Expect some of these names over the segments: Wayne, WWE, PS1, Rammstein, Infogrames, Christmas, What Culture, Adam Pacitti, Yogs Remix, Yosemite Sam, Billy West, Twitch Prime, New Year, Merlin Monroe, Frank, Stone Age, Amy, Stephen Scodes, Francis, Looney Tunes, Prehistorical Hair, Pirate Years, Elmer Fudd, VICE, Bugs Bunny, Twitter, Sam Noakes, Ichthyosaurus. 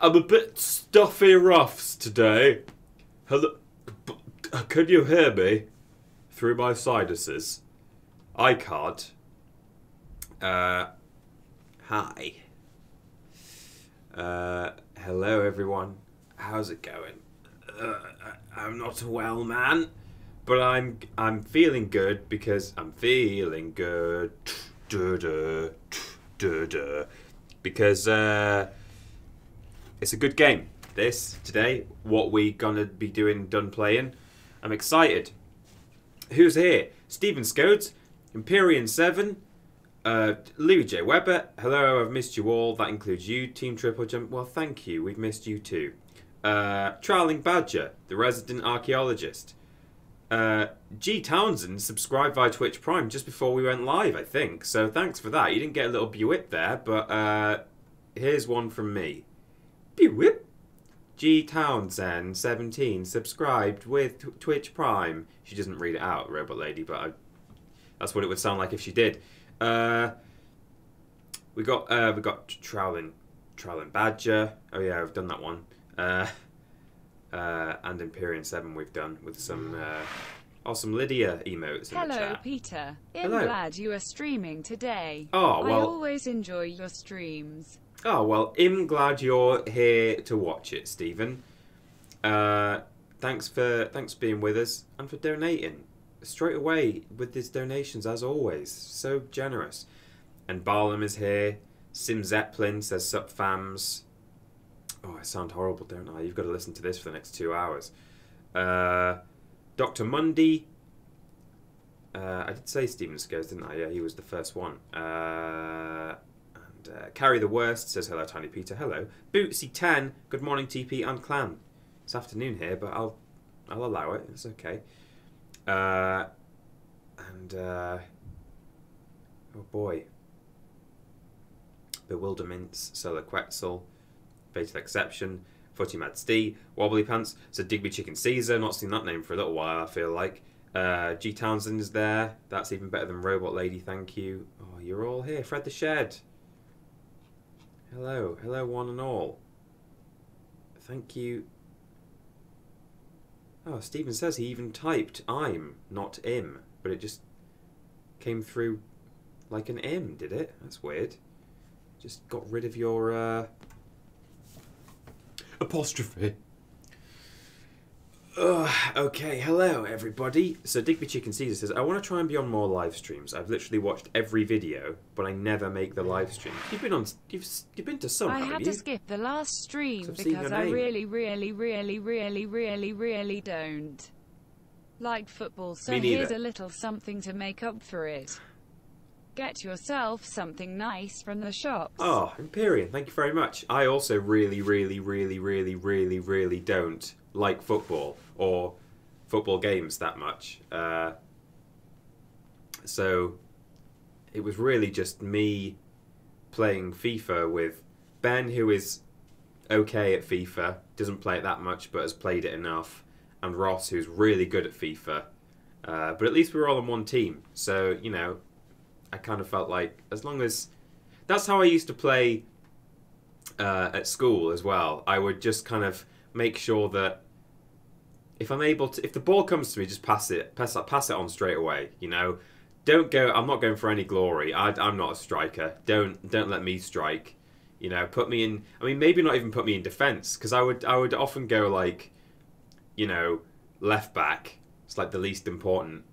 I'm a bit stuffy ruffs today. Hello, can you hear me? Through my sinuses. I can't. Hi. Hello everyone. How's it going? I'm not a well man, but I'm feeling good because I'm feeling good. Because it's a good game. This today, what we gonna be doing, done playing. I'm excited. Who's here? Stephen Scodes, Empyrean7, Louis J. Weber. Hello, I've missed you all. That includes you, Team Triple Jump. Well, thank you. We've missed you too. Trialing Badger, the resident archaeologist. G Townsend subscribed via Twitch Prime just before we went live, I think. So thanks for that. You didn't get a little bewhip there, but here's one from me. Bewhip. G Townsend 17 subscribed with Twitch Prime. She doesn't read it out, Robot Lady, but that's what it would sound like if she did. We got Trialing Badger. Oh yeah, I've done that one. And Empyrean7 we've done with some awesome Lydia emotes in the chat. Hello, Peter. I'm glad you are streaming today. Oh well. I always enjoy your streams. Oh, well, I'm glad you're here to watch it, Stephen. Thanks for being with us and for donating. Straight away with his donations, as always. So generous. And Barlam is here. Sim Zeppelin says, sup, fams. Oh, I sound horrible, don't I? You've got to listen to this for the next 2 hours. Dr. Mundy. I did say Stephen Scodes, didn't I? Yeah, he was the first one. Carry the Worst says hello, Tiny Peter. Hello, Bootsy10. Good morning, TP and Clan. It's afternoon here, but I'll allow it. It's okay. Oh boy, Bewilderments, Solar Quetzal, Fatal Exception, Footy Mad Stee, Wobbly Pants. So Digby Chicken Caesar. Not seen that name for a little while, I feel like. G Townsend is there. That's even better than Robot Lady. Thank you. Oh, you're all here. Fred the Shed. Hello, hello one and all. Thank you. Oh, Stephen says he even typed I'm, not im, but it just came through like an im, did it? That's weird. Just got rid of your apostrophe. Okay, hello everybody. So Digby Chicken Caesar says, I want to try and be on more live streams. I've literally watched every video, but I never make the live stream. You've been on, you've been to some. I had to skip the last stream because I really don't like football. So here's a little something to make up for it. Get yourself something nice from the shops. Oh, Empyrean, thank you very much. I also really don't like football or football games that much, so it was really just me playing FIFA with Ben, who is okay at FIFA, doesn't play it that much but has played it enough, and Ross, who's really good at FIFA, but at least we were all on one team, so you know, I kind of felt like, as long as that's how I used to play at school as well. I would just kind of make sure that if I'm able to, if the ball comes to me, just pass it on straight away. You know, don't go. I'm not going for any glory. I'm not a striker. Don't let me strike. You know, put me in. I mean, maybe not even put me in defence, because I would often go like, you know, left back. It's like the least important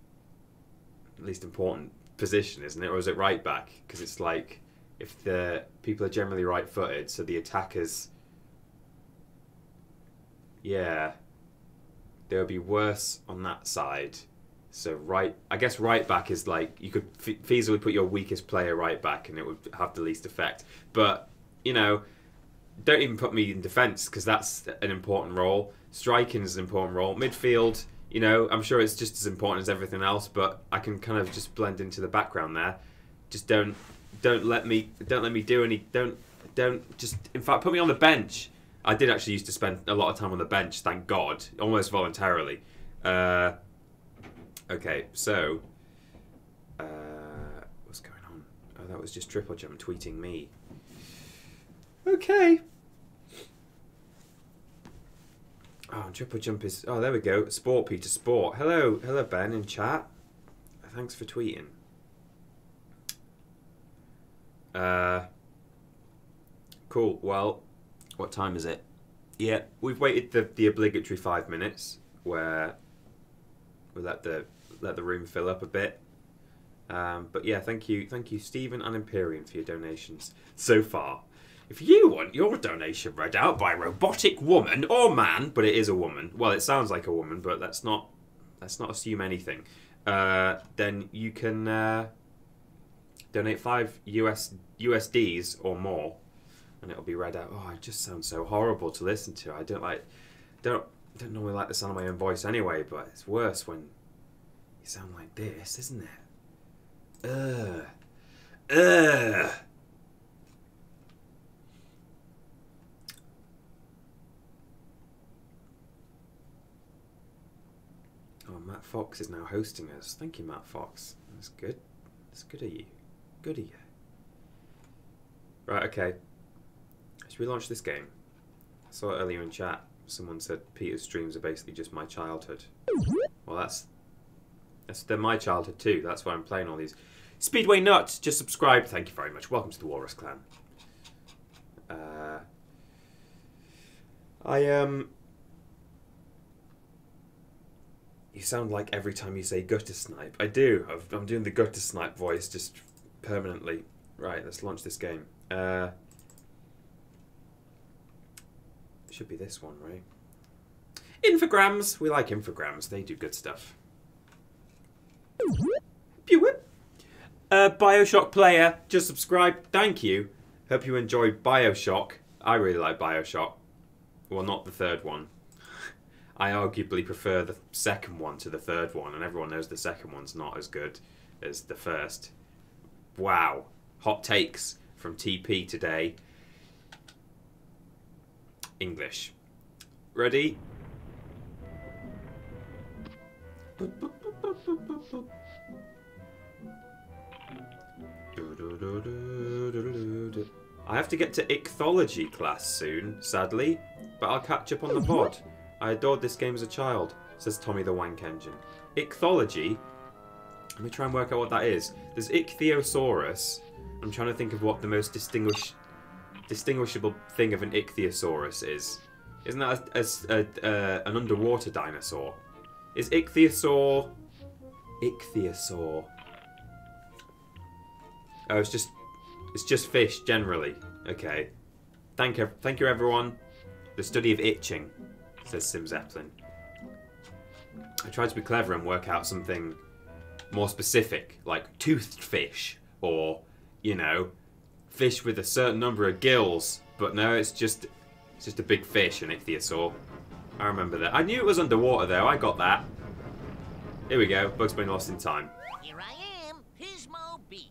position, isn't it? Or is it right back? Because it's like if the people are generally right-footed, so the attackers. Yeah, there would be worse on that side. So right, I guess right back is like, you could feasibly put your weakest player right back and it would have the least effect. But, you know, don't even put me in defence, because that's an important role. Striking is an important role. Midfield, you know, I'm sure it's just as important as everything else, but I can kind of just blend into the background there. Just don't let me do any, just, in fact, put me on the bench. I did actually used to spend a lot of time on the bench, thank God, almost voluntarily. Okay, so what's going on? Oh, that was just Triple Jump tweeting me. Okay, Triple Jump is... Oh, there we go. Sport, Peter, sport. Hello. Hello, Ben, in chat. Thanks for tweeting. Cool. Well, what time is it? Yeah, we've waited the obligatory 5 minutes where we let the room fill up a bit. But yeah, thank you, Stephen and Empyrean, for your donations so far. If you want your donation read out by a robotic woman or man, but it is a woman. Well, it sounds like a woman, but let's not assume anything. Then you can donate $5 or more, and it'll be read out. Oh, it just sounds so horrible to listen to. I don't normally like the sound of my own voice anyway, but it's worse when you sound like this, isn't it? Oh, Matt Fox is now hosting us. Thank you, Matt Fox. That's good. That's good of you. Good of you. Right, okay. Should we launch this game? I saw it earlier in chat. Someone said Peter's streams are basically just my childhood. Well, they're my childhood too. That's why I'm playing all these. Speedway Nuts, just subscribe. Thank you very much. Welcome to the Walrus Clan. You sound like every time you say gutter snipe. I do. I'm doing the gutter snipe voice just permanently. Right, let's launch this game. Should be this one, right? Infogrames. We like Infogrames. They do good stuff. Bioshock player, just subscribe. Thank you. Hope you enjoy Bioshock. I really like Bioshock. Well, not the third one. I arguably prefer the second one to the third one, and everyone knows the second one's not as good as the first. Wow. Hot takes from TP today. English. Ready? I have to get to ichthyology class soon, sadly, but I'll catch up on the pod. I adored this game as a child, says Tommy the Wank Engine. Ichthyology? Let me try and work out what that is. There's Ichthyosaurus. I'm trying to think of what the most distinguishable thing of an Ichthyosaurus is. Isn't that an underwater dinosaur? Is Ichthyosaur... Ichthyosaur... Oh, it's just fish, generally. Okay. Thank you, everyone. The study of itching, says Sim Zeppelin. I tried to be clever and work out something more specific, like toothed fish, or, you know, fish with a certain number of gills. But no, it's just a big fish, an ichthyosaur. I remember that. I knew it was underwater, though. I got that. Here we go. Bugs Bunny lost in time. Here I am. Here's my beat.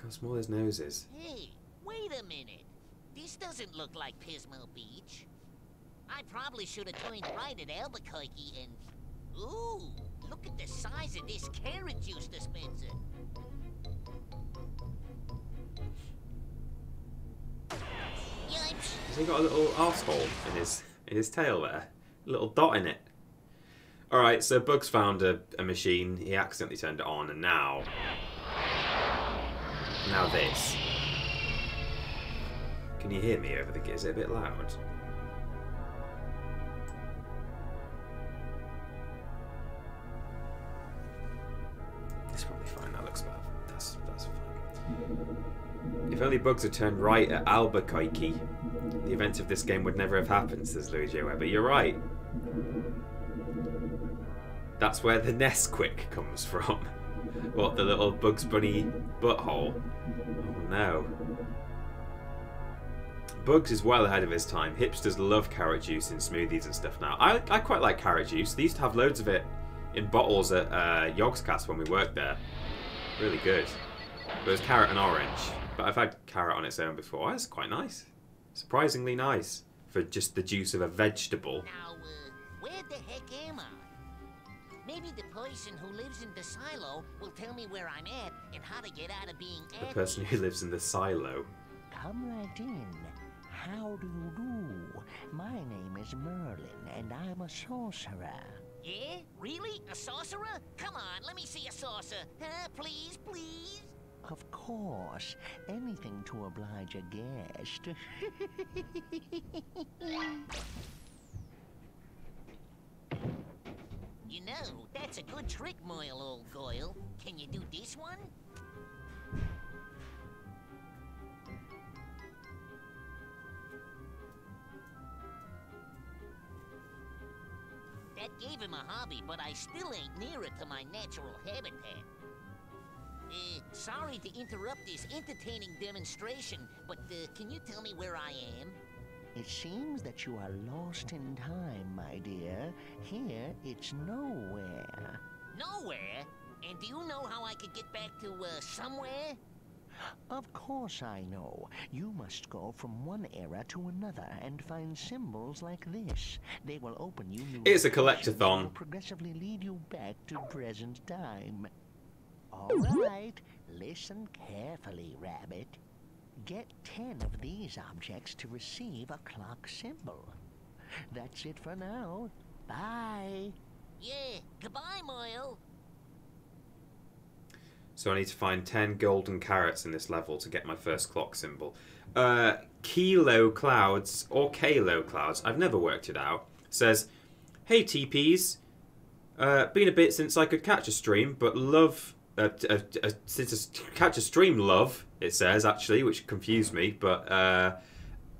How small his nose is. Hey, wait a minute. This doesn't look like Pismo Beach. I probably should have turned right at Albuquerque and... Ooh, look at the size of this carrot juice dispenser. Yipes. Has he got a little arsehole in his tail there? A little dot in it. Alright, so Bugs found a machine. He accidentally turned it on and now... Now this. Can you hear me over the... Is it a bit loud? This will be fine. That looks bad. That's fine. If only Bugs had turned right at Albuquerque, the events of this game would never have happened, says Louis J. Weber. You're right. That's where the Nesquik comes from. What, the little Bugs Bunny butthole? Oh no. Bugs is well ahead of his time. Hipsters love carrot juice in smoothies and stuff now. I quite like carrot juice. They used to have loads of it in bottles at Yogscast when we worked there. Really good. But it was carrot and orange. But I've had carrot on its own before. It's quite nice. Surprisingly nice for just the juice of a vegetable. Now, where the heck am I? Maybe the person who lives in the silo will tell me where I'm at and how to get out of being at. The person who lives in the silo. Come right in. How do you do? Mine name is Merlin, and I'm a sorcerer. Yeah? Really? A sorcerer? Come on, let me see a saucer. Huh? Please, please? Of course. Anything to oblige a guest. You know, that's a good trick, Moyle, old Goyle. Can you do this one? That gave him a hobby, but I still ain't nearer to my natural habitat. Sorry to interrupt this entertaining demonstration, but can you tell me where I am? It seems that you are lost in time, my dear. Here, it's nowhere. Nowhere? And do you know how I could get back to, somewhere? Of course I know. You must go from one era to another and find symbols like this. They will open you new. It's a collectathon. Will progressively lead you back to present time. All right, listen carefully, Rabbit. Get 10 of these objects to receive a clock symbol. That's it for now. Bye. Yeah, goodbye, Moyle. So I need to find 10 golden carrots in this level to get my first clock symbol. Kilo Clouds, or Kalo Clouds, I've never worked it out, says, "Hey TPs, been a bit since I could catch a stream, but love, since I catch a stream love," it says actually, which confused me, but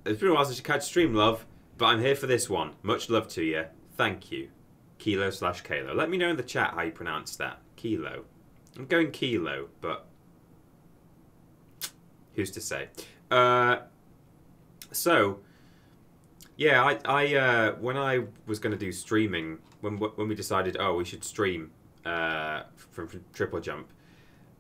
it's been a while since I catch a stream love, but I'm here for this one. Much love to you. Thank you. Kilo/Kalo. Let me know in the chat how you pronounce that. Kilo. I'm going Kilo, but who's to say? So, yeah, I when I was going to do streaming, when we decided, oh, we should stream from Triple Jump,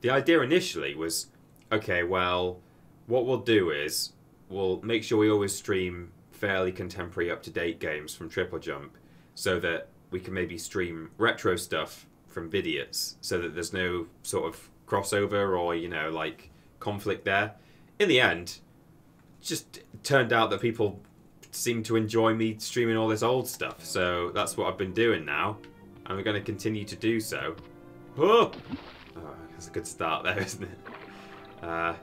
the idea initially was, okay, well, what we'll do is we'll make sure we always stream fairly contemporary, up-to-date games from Triple Jump so that we can maybe stream retro stuff from Vidiots, so that there's no sort of crossover or, you know, like, conflict there. In the end, it just turned out that people seem to enjoy me streaming all this old stuff, so that's what I've been doing now, and we're going to continue to do so. Oh! Oh, that's a good start there, isn't it? There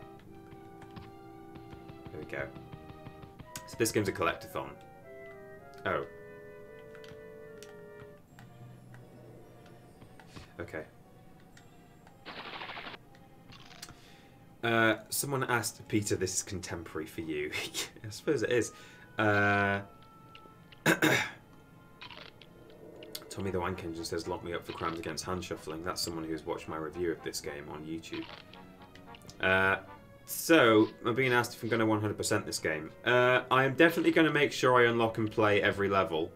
we go. So this game's a collectathon. Oh. Okay. Someone asked, Peter, this is contemporary for you. I suppose it is. Tommy the Wank Engine says, "Lock me up for crimes against hand shuffling." That's someone who's watched my review of this game on YouTube. So, I'm being asked if I'm going to 100% this game. I am definitely going to make sure I unlock and play every level.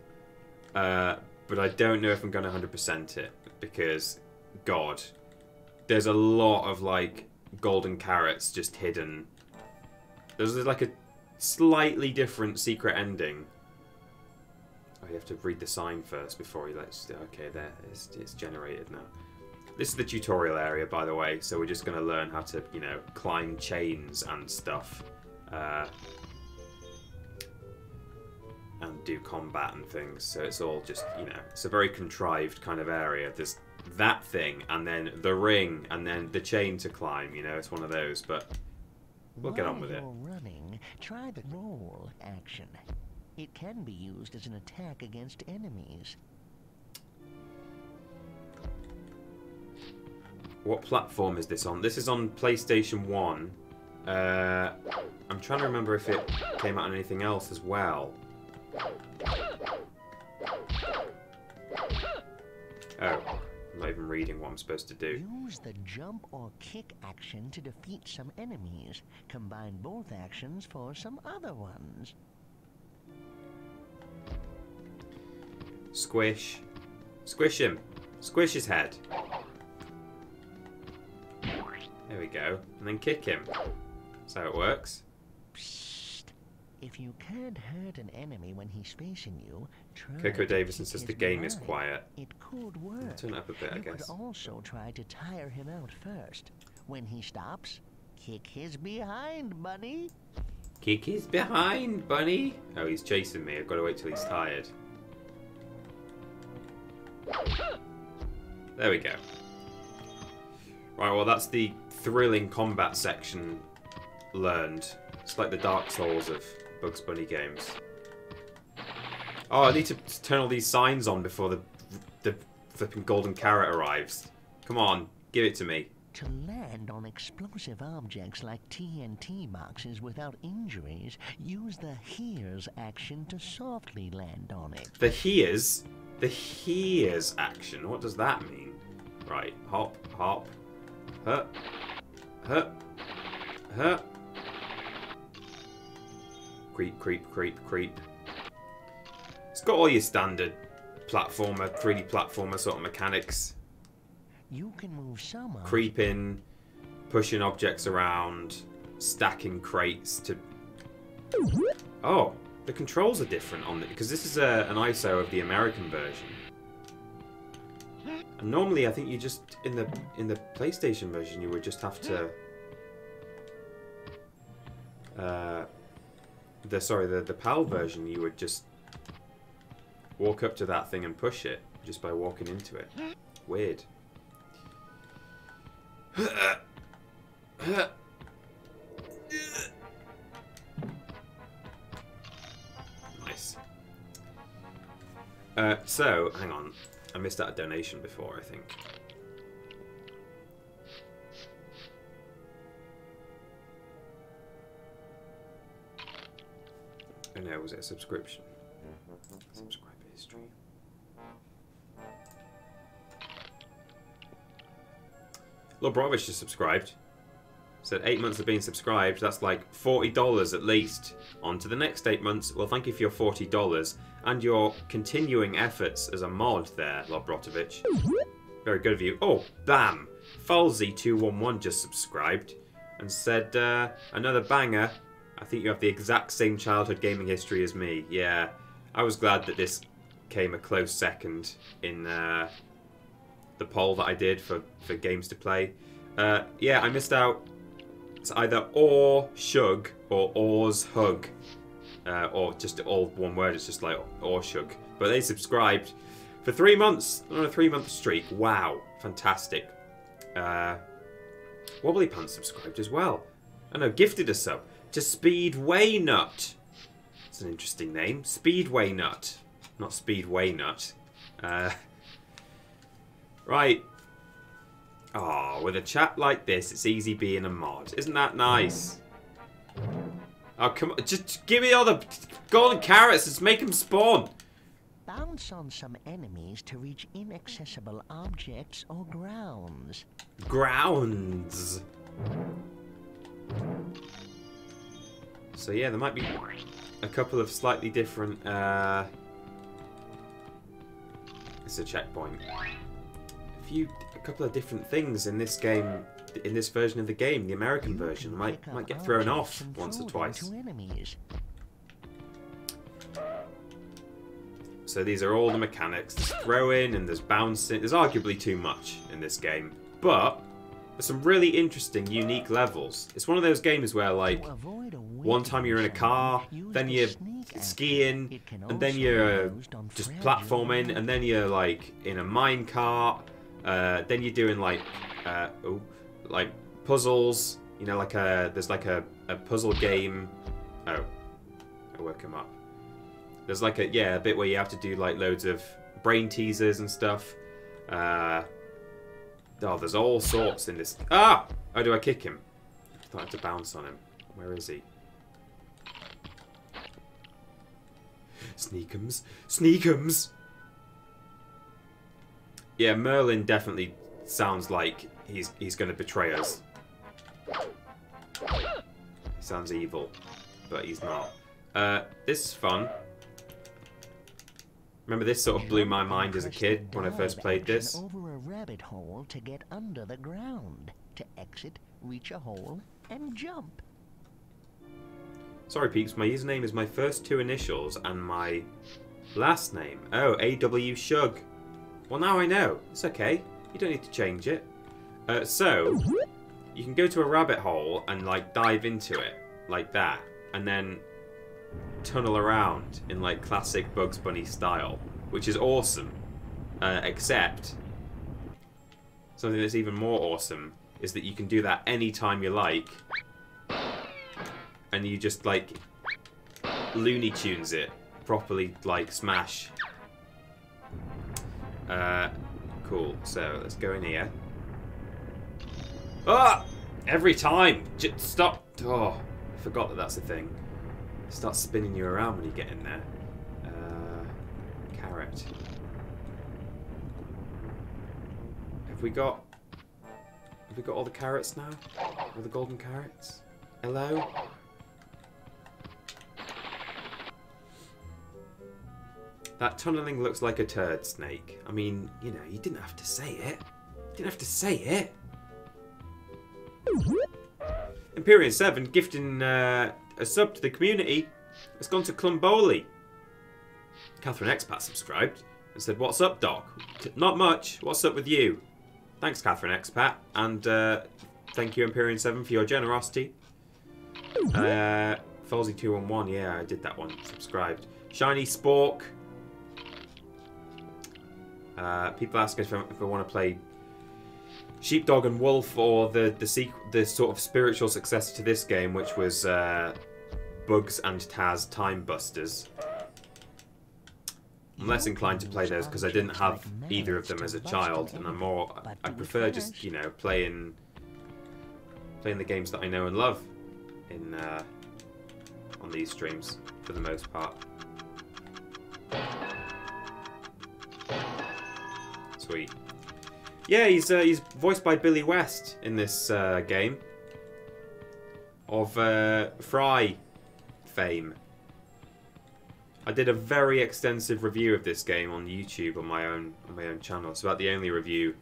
But I don't know if I'm going to 100% it. Because, God, there's a lot of, like, golden carrots just hidden. There's, like, a slightly different secret ending. Oh, you have to read the sign first before you let... Okay, there, it's generated now. This is the tutorial area, by the way, so we're just going to learn how to, you know, climb chains and stuff. And do combat and things, so it's all just, you know, it's a very contrived kind of area. There's that thing, and then the ring, and then the chain to climb, you know, it's one of those, but we'll get on with it. While you're running, try the roll action. It can be used as an attack against enemies. What platform is this on? This is on PlayStation 1. I'm trying to remember if it came out on anything else as well. Oh, I'm not even reading what I'm supposed to do. Use the jump or kick action to defeat some enemies. Combine both actions for some other ones. Squish. Squish him. Squish his head. There we go. And then kick him. That's how it works. If you can't hurt an enemy when he's facing you, try. Coco Davison says the game is quiet. It could work. I'll turn it up a bit, I guess. You could also try to tire him out first. When he stops, kick his behind, buddy. Kiki's behind, Bunny. Oh, he's chasing me. I've got to wait till he's tired. There we go. Right, well, that's the thrilling combat section learned. It's like the Dark Souls of Bugs Bunny games. Oh, I need to turn all these signs on before the flipping golden carrot arrives. Come on, give it to me. To land on explosive objects like TNT boxes without injuries, use the here's action to softly land on it. The here's? The here's action? What does that mean? Right, hop, hop, hup, hup, hup. Creep, creep, creep, creep. It's got all your standard platformer, 3D platformer sort of mechanics. You can move some. Creeping, pushing objects around, stacking crates to. Oh, the controls are different on it because this is an ISO of the American version. And normally, I think you just in the PlayStation version you would just have to. Sorry, the PAL version you would just walk up to that thing and push it just by walking into it. Weird. Nice. So, hang on. I missed out a donation before, I think. Oh no, was it a subscription? Subscriber history. Lobrovich just subscribed. Said 8 months of being subscribed. That's like $40 at least. On to the next 8 months. Well, thank you for your $40 and your continuing efforts as a mod there, Lobrotovich. Very good of you. Oh, bam! Falsy211 just subscribed and said another banger. I think you have the exact same childhood gaming history as me. Yeah, I was glad that this came a close second in the poll that I did for games to play. Yeah, I missed out. It's either or shug or or's hug. Or just all one word, it's just like or shug. But they subscribed for 3 months, on a 3-month streak. Wow, fantastic. Wobbly Pants subscribed as well. I know, gifted a sub. To Speedway Nut. It's an interesting name. Speedway Nut. Not Speedway Nut. Right. Oh, with a chat like this, it's easy being a mod. Isn't that nice? Oh, come on. Just give me all the golden carrots. Let's make them spawn. Bounce on some enemies to reach inaccessible objects or grounds. Grounds. So yeah, there might be a couple of slightly different, it's a checkpoint. A couple of different things in this game, in this version of the game, the American version, might get thrown off once or twice. So these are all the mechanics. There's throwing and there's bouncing. There's arguably too much in this game, but there's some really interesting, unique levels. It's one of those games where, like, one time you're in a car, then you're skiing, and then you're just platforming, and then you're, like, in a mine cart, then you're doing, like puzzles, you know, like there's, like, a puzzle game. Oh, I woke him up. There's, like, a bit where you have to do, like, loads of brain teasers and stuff. Oh, there's all sorts in this. Ah! Oh, do I kick him? I thought I had to bounce on him. Where is he? Sneakums. Sneakums! Yeah, Merlin definitely sounds like he's going to betray us. He sounds evil, but he's not. This is fun. Remember, this sort of blew my mind as a kid when I first played this. Over a rabbit hole to get under the ground. To exit, reach a hole, and jump. Sorry, peeps. My username is my first two initials and my last name. Oh, A.W. Shug. Well, now I know. It's okay. You don't need to change it. So, you can go to a rabbit hole and, like, dive into it. Like that. and then tunnel around in like classic Bugs Bunny style, which is awesome. Except something that's even more awesome is that you can do that anytime you like, and you just like Looney Tunes it properly, like smash. Cool. So let's go in here. Ah! Every time! Just stop! Oh, I forgot that that's a thing. Start spinning you around when you get in there. Carrot. Have we got all the carrots now? All the golden carrots? Hello? That tunneling looks like a turd, Snake. I mean, you know, you didn't have to say it. You didn't have to say it. Empyrean7 gifting a sub to the community. It's gone to Clumboli. Catherine Expat subscribed and said, "What's up, Doc? Not much. What's up with you?" Thanks, Catherine Expat, and thank you, Empyrean7, for your generosity. Falsy211, yeah, I did that one. Subscribed. Shiny Spork. People ask us if I want to play Sheepdog and Wolf, or the sort of spiritual successor to this game, which was Bugs and Taz Time Busters. I'm less inclined to play those because I didn't have either of them as a child, and I prefer just, you know, playing the games that I know and love in on these streams for the most part. Sweet. Yeah, he's voiced by Billy West in this game of Fry fame. I did a very extensive review of this game on YouTube on my own channel. It's about the only review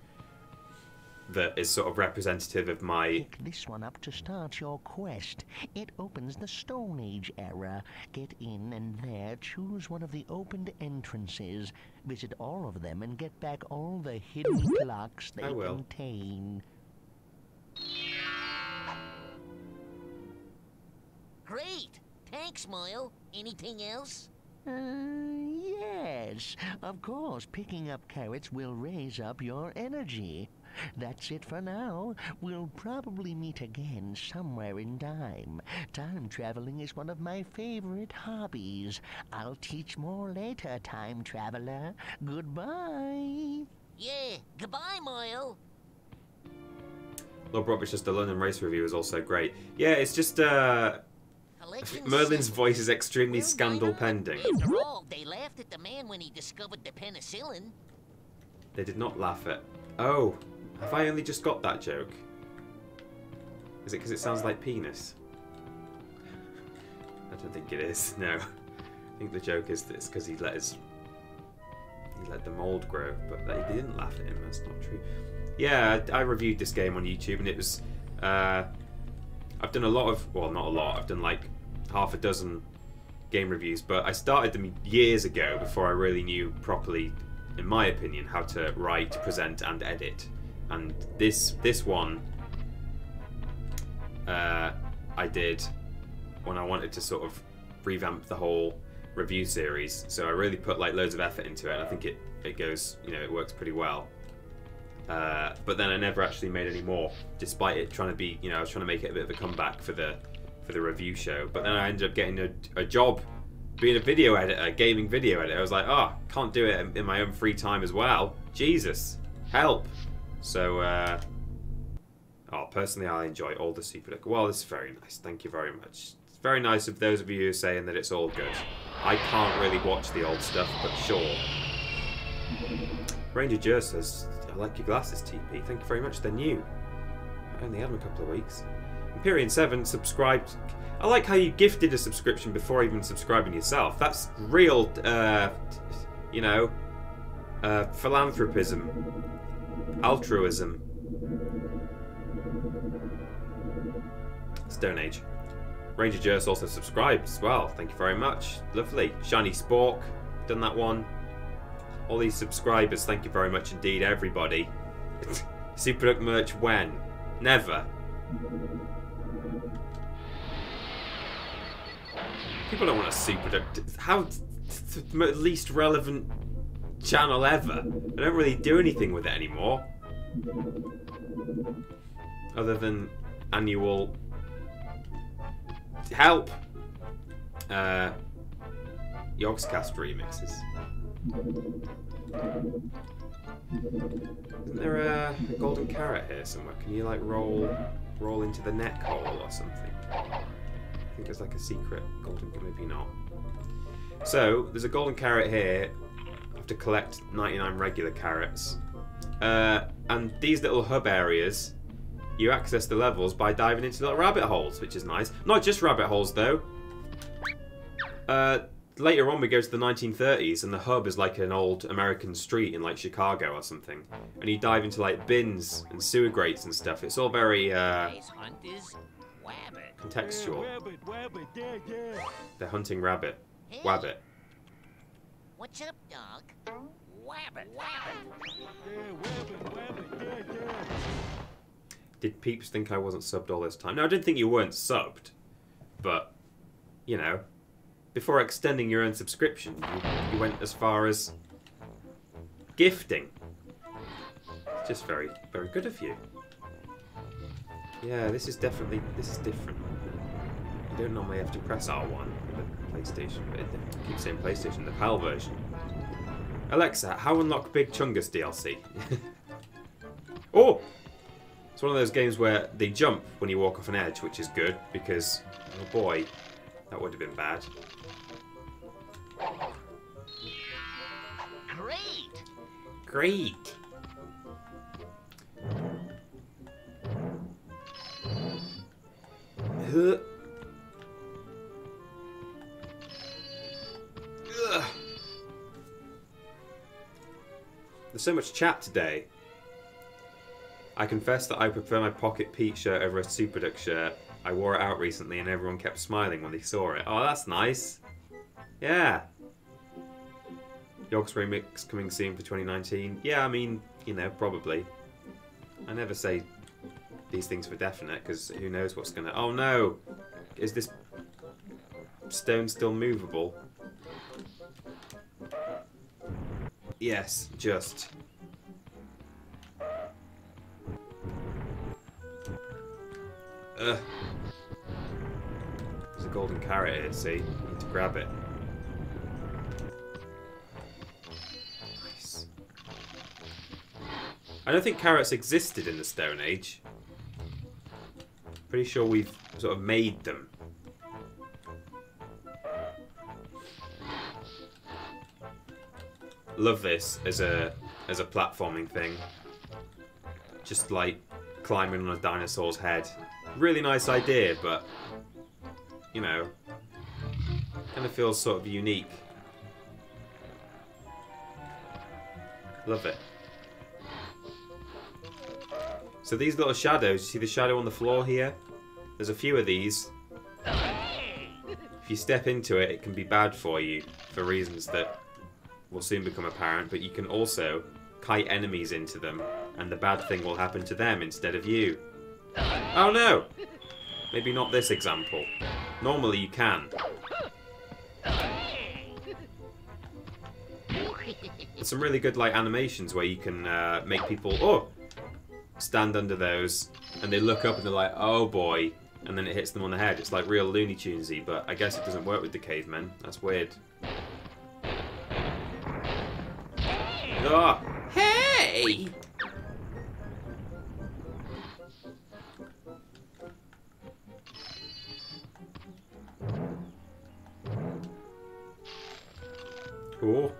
that is sort of representative of my. Pick this one up to start your quest. It opens the Stone Age era. Get in and there choose one of the opened entrances. Visit all of them and get back all the hidden clocks they contain. Great! Thanks, Moyle. Anything else? Yes, of course, picking up carrots will raise up your energy. That's it for now. We'll probably meet again somewhere in time. Time traveling is one of my favorite hobbies. I'll teach more later, time traveler. Goodbye. Yeah, goodbye, Moyle. Lord Robert's just a London race review is also great. Yeah, it's just, Merlin's voice is extremely scandal-pending. After all, they laughed at the man when he discovered the penicillin. They did not laugh at... Oh, have I only just got that joke? Is it because it sounds like penis? I don't think it is, no. I think the joke is that it's because he let the mould grow, but they didn't laugh at him, that's not true. Yeah, I reviewed this game on YouTube, and it was... I've done a lot of... Well, not a lot. I've done like half a dozen game reviews, but I started them years ago before I really knew properly, in my opinion, how to write, present, and edit. And this one I did when I wanted to sort of revamp the whole review series. So I really put like loads of effort into it, and I think it goes, you know, it works pretty well. But then I never actually made any more, despite it trying to be, you know, I was trying to make it a bit of a comeback for the review show. But then I ended up getting a job being a video editor, a gaming video editor. I was like, oh, can't do it in my own free time as well. Jesus, help. So, oh, personally, I enjoy all the super. Well, it's very nice. Thank you very much. It's very nice of those of you who are saying that it's all good. I can't really watch the old stuff, but sure. Ranger Jer says, I like your glasses, TP. Thank you very much. They're new. I only had them a couple of weeks. Empyrean7 subscribed. I like how you gifted a subscription before even subscribing yourself. That's real, you know, philanthropism, altruism. Stone Age. Ranger Jers also subscribed as well. Thank you very much. Lovely. Shiny Spork. Done that one. All these subscribers, thank you very much indeed, everybody. Superduck merch when? Never. People don't want to see productive. How least relevant channel ever. I don't really do anything with it anymore. Other than annual help. Yogscast remixes. Isn't there a golden carrot here somewhere? Can you like roll into the neck hole or something? I think there's like a secret golden, maybe not. So there's a golden carrot here. I have to collect 99 regular carrots. And these little hub areas, you access the levels by diving into little rabbit holes, which is nice. Not just rabbit holes though. Later on we go to the 1930s and the hub is like an old American street in like Chicago or something. And you dive into like bins and sewer grates and stuff. It's all very contextual. They're hunting rabbit. Wabbit. What's up, dog? Wabbit, wabbit. Did peeps think I wasn't subbed all this time? No, I didn't think you weren't subbed. But, you know, before extending your own subscription, you went as far as gifting. It's just very, very good of you. Yeah, this is definitely, this is different. You don't normally have to press R1 for the PlayStation, but it keeps saying PlayStation, the PAL version. Alexa, how unlock Big Chungus DLC? Oh! It's one of those games where they jump when you walk off an edge, which is good, because, oh boy, that would have been bad. Great! Great! There's so much chat today. I confess that I prefer my Pocket Pete shirt over a Super Duck shirt. I wore it out recently and everyone kept smiling when they saw it. Oh, that's nice. Yeah. Yogs remix coming soon for 2019. Yeah, I mean, you know, probably. I never say these things for definite, because who knows what's gonna... Oh no! Is this stone still movable? Yes, just... Ugh. There's a golden carrot here, see? You need to grab it. Nice. I don't think carrots existed in the Stone Age. Pretty sure we've sort of made them. Love this as a platforming thing. Just like climbing on a dinosaur's head. Really nice idea, but, you know, kind of feels sort of unique. Love it. So these little shadows, you see the shadow on the floor here? There's a few of these. If you step into it, it can be bad for you, for reasons that will soon become apparent, but you can also kite enemies into them, and the bad thing will happen to them instead of you. Oh no! Maybe not this example. Normally you can. There's some really good like animations where you can make people stand under those and they look up and they're like, oh boy, and then it hits them on the head. It's like real Looney Tunesy, but I guess it doesn't work with the cavemen. That's weird. Oh. Hey! Cool.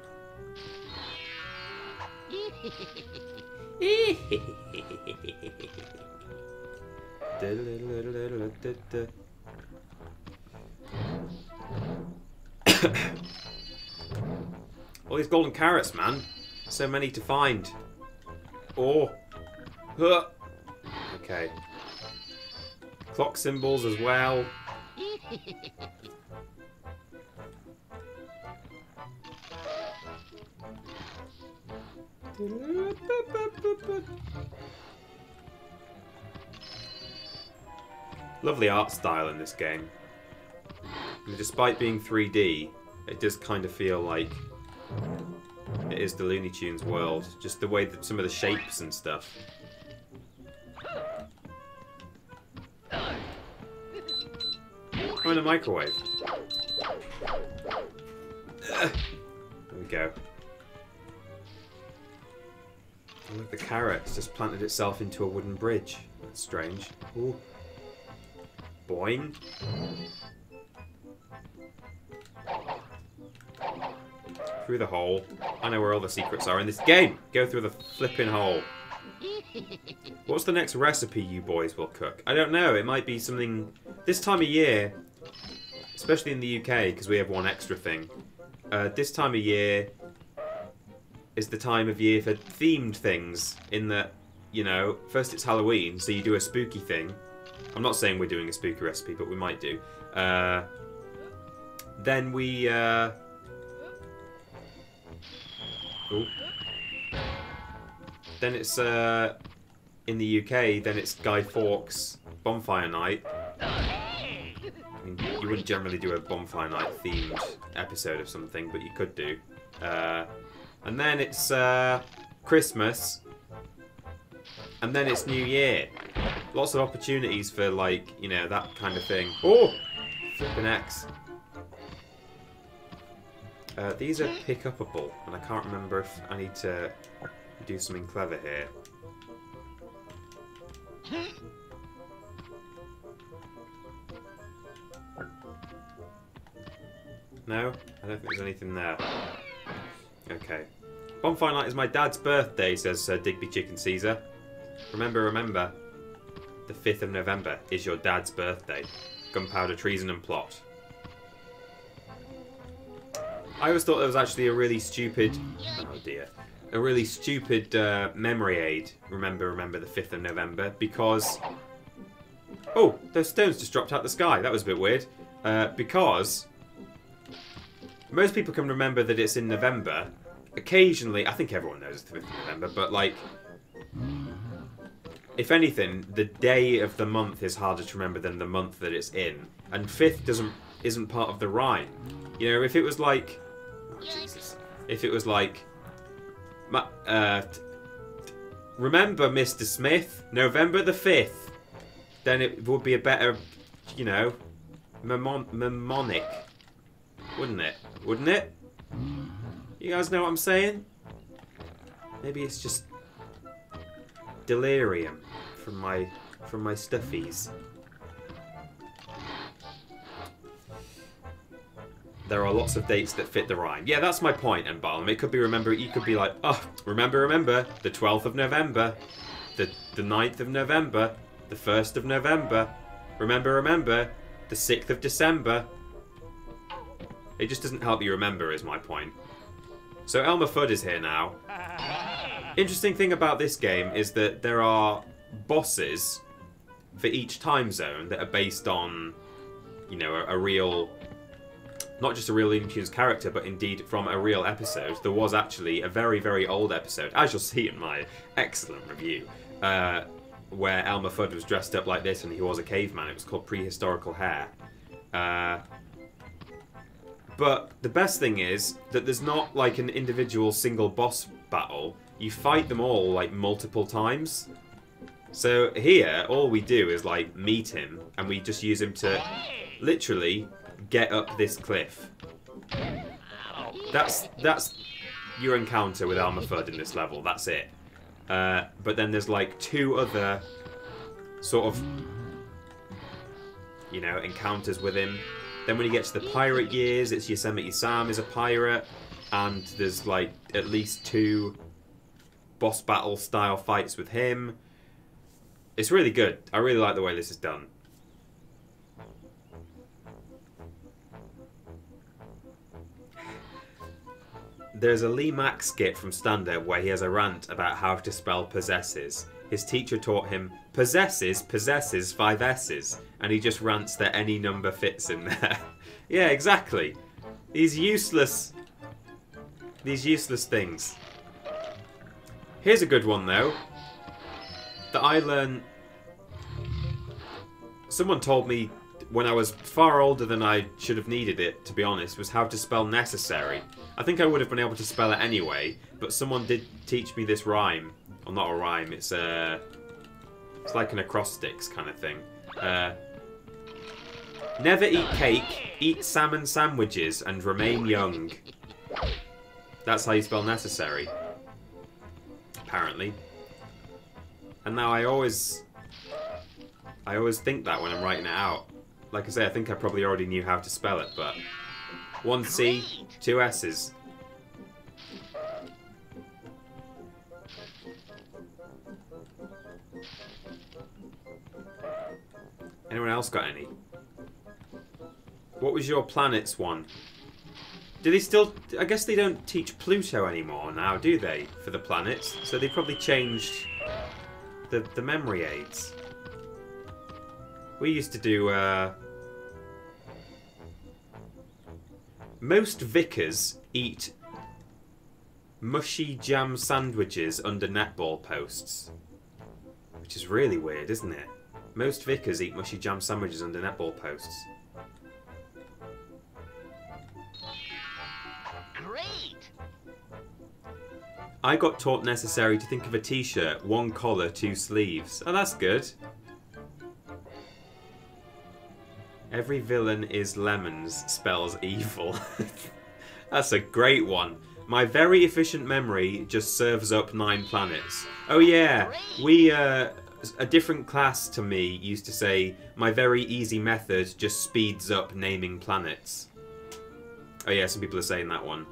All these golden carrots, man. So many to find. Oh. Okay. Clock symbols as well. Lovely art style in this game. And despite being 3D, it does kind of feel like it is the Looney Tunes world. Just the way that some of the shapes and stuff. I'm in a microwave. There we go. Oh, look, the carrot's just planted itself into a wooden bridge. That's strange. Ooh. Boing. Through the hole. I know where all the secrets are in this game. Go through the flipping hole. What's the next recipe you boys will cook? I don't know. It might be something... This time of year, especially in the UK, because we have one extra thing, this time of year is the time of year for themed things. In that, you know, first it's Halloween, so you do a spooky thing. I'm not saying we're doing a spooky recipe, but we might do. Then we... Ooh. Then it's, in the UK, then it's Guy Fawkes' Bonfire Night. I mean, you wouldn't generally do a Bonfire Night themed episode of something, but you could do. And then it's Christmas. And then it's New Year. Lots of opportunities for, like, you know, that kind of thing. Oh! Flippin' X. These are pick-upable, and I can't remember if I need to do something clever here. No? I don't think there's anything there. Okay. Bonfire Night is my dad's birthday, says Digby Chicken Caesar. Remember, remember. The 5th of November is your dad's birthday. Gunpowder, treason and plot. I always thought there was actually a really stupid... Oh dear. A really stupid memory aid. Remember, remember the 5th of November. Because... Oh! Those stones just dropped out the sky. That was a bit weird. Because... Most people can remember that it's in November. Occasionally, I think everyone knows it's the 5th of November, but like... If anything, the day of the month is harder to remember than the month that it's in. And 5th isn't part of the rhyme. You know, if it was like... Oh, Jesus. If it was like... remember, Mr. Smith, November the 5th. Then it would be a better, you know, mnemonic. Wouldn't it? Wouldn't it? You guys know what I'm saying? Maybe it's just delirium from my stuffies. There are lots of dates that fit the rhyme. Yeah, that's my point, Embalm. It could be remember. You could be like, oh, remember, remember, the 12th of November, the 9th of November, the 1st of November, remember, remember, the 6th of December. It just doesn't help you remember, is my point. So Elmer Fudd is here now. Interesting thing about this game is that there are bosses for each time zone that are based on, you know, a real... Not just a real Looney Tunes character, but indeed from a real episode. There was actually a very, very old episode, as you'll see in my excellent review, where Elmer Fudd was dressed up like this and he was a caveman. It was called Prehistorical Hair. But the best thing is that there's not like an individual single boss battle. You fight them all like multiple times. So here, all we do is like meet him and we just use him to literally get up this cliff. That's your encounter with Elmer Fudd in this level. That's it. But then there's like two other sort of, you know, encounters with him. Then when you get to the Pirate Years, it's Yosemite Sam is a pirate, and there's like at least two boss battle style fights with him. It's really good. I really like the way this is done. There's a Lee Mack skit from stand-up where he has a rant about how to spell possesses. His teacher taught him, possesses, five S's. And he just rants that any number fits in there. Yeah, exactly. These useless things. Here's a good one, though. That I learned... Someone told me when I was far older than I should have needed it, to be honest, was how to spell necessary. I think I would have been able to spell it anyway, but someone did teach me this rhyme. Well, not a rhyme, it's like an acrostics kind of thing. Never eat cake, eat salmon sandwiches, and remain young. That's how you spell necessary. Apparently. And now I always think that when I'm writing it out. Like I say, I think I probably already knew how to spell it, but... One C, two S's. Anyone else got any? What was your planets one? Do they still... I guess they don't teach Pluto anymore now, do they? For the planets. So they probably changed the memory aids. We used to do... Most vicars eat mushy jam sandwiches under netball posts. Which is really weird, isn't it? Most vicars eat mushy jam sandwiches under netball posts. Great! I got taught necessary to think of a t-shirt, one collar, two sleeves. Oh, that's good. Every villain is lemons, spells evil. That's a great one. My very efficient memory just serves up 9 planets. Oh yeah, we, a different class to me used to say, my very easy method just speeds up naming planets. Oh yeah, some people are saying that one.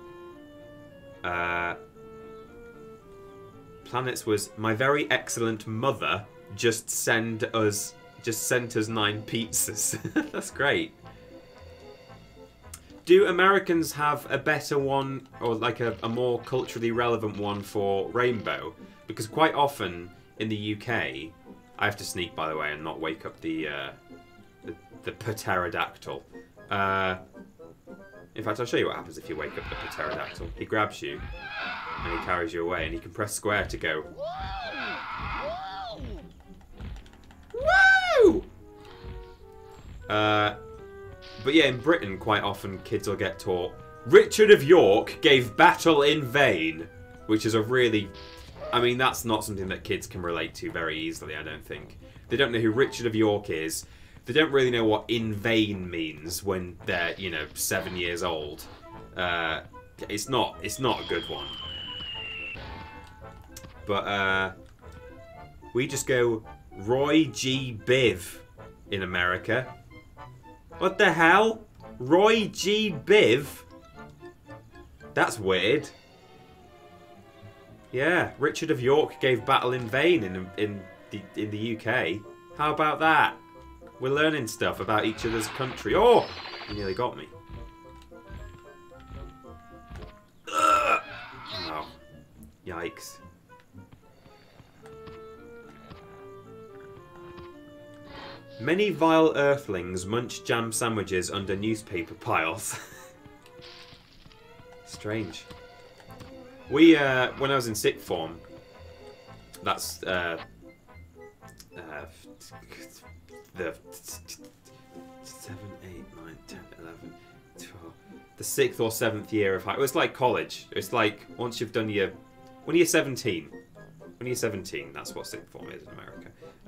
Planets was, my very excellent mother just sent us 9 pizzas. That's great. Do Americans have a better one, or like a more culturally relevant one for rainbow? Because quite often in the UK... I have to sneak, by the way, and not wake up the pterodactyl. In fact, I'll show you what happens if you wake up the pterodactyl. He grabs you, and he carries you away, and you can press square to go. Whoa! Whoa! Whoa! But yeah, in Britain, quite often, kids will get taught, Richard of York gave battle in vain, which is a really... I mean, that's not something that kids can relate to very easily, I don't think. They don't know who Richard of York is. They don't really know what in vain means when they're, you know, 7 years old. It's not a good one. But, we just go Roy G Biv in America. What the hell? Roy G Biv? That's weird. Yeah, Richard of York gave battle in vain in the UK. How about that? We're learning stuff about each other's country. Oh, you nearly got me. Ugh. Oh, yikes! Many vile earthlings munch jam sandwiches under newspaper piles. Strange. We, when I was in sixth form, that's, the 7, 8, 9, 10, 11, 12, the 6th or 7th year of high school. It's like college. It's like, once you've done your, when you're 17. When you're 17, that's what sixth form is in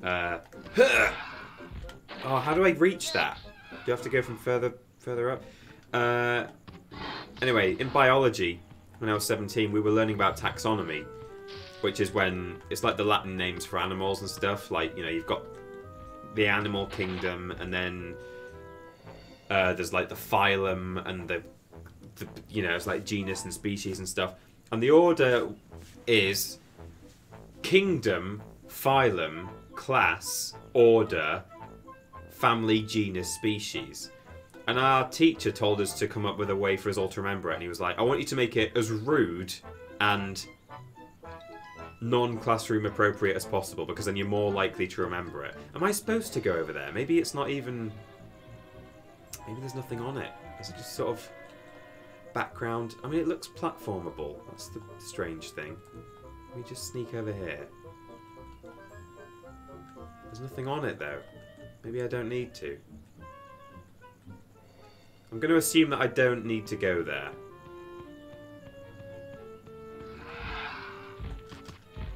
America. Oh, how do I reach that? Do you have to go from further up? Anyway, in biology... When I was 17, we were learning about taxonomy, which is when it's like the Latin names for animals and stuff. Like, you know, you've got the animal kingdom, and then there's like the phylum and the, you know, it's like genus and species and stuff. And the order is kingdom, phylum, class, order, family, genus, species. And our teacher told us to come up with a way for us all to remember it. And he was like, I want you to make it as rude and non-classroom appropriate as possible, because then you're more likely to remember it. Am I supposed to go over there? Maybe it's not even... Maybe there's nothing on it. Is it just sort of background? I mean, it looks platformable. That's the strange thing. Let me just sneak over here. There's nothing on it, though. Maybe I don't need to. I'm going to assume that I don't need to go there.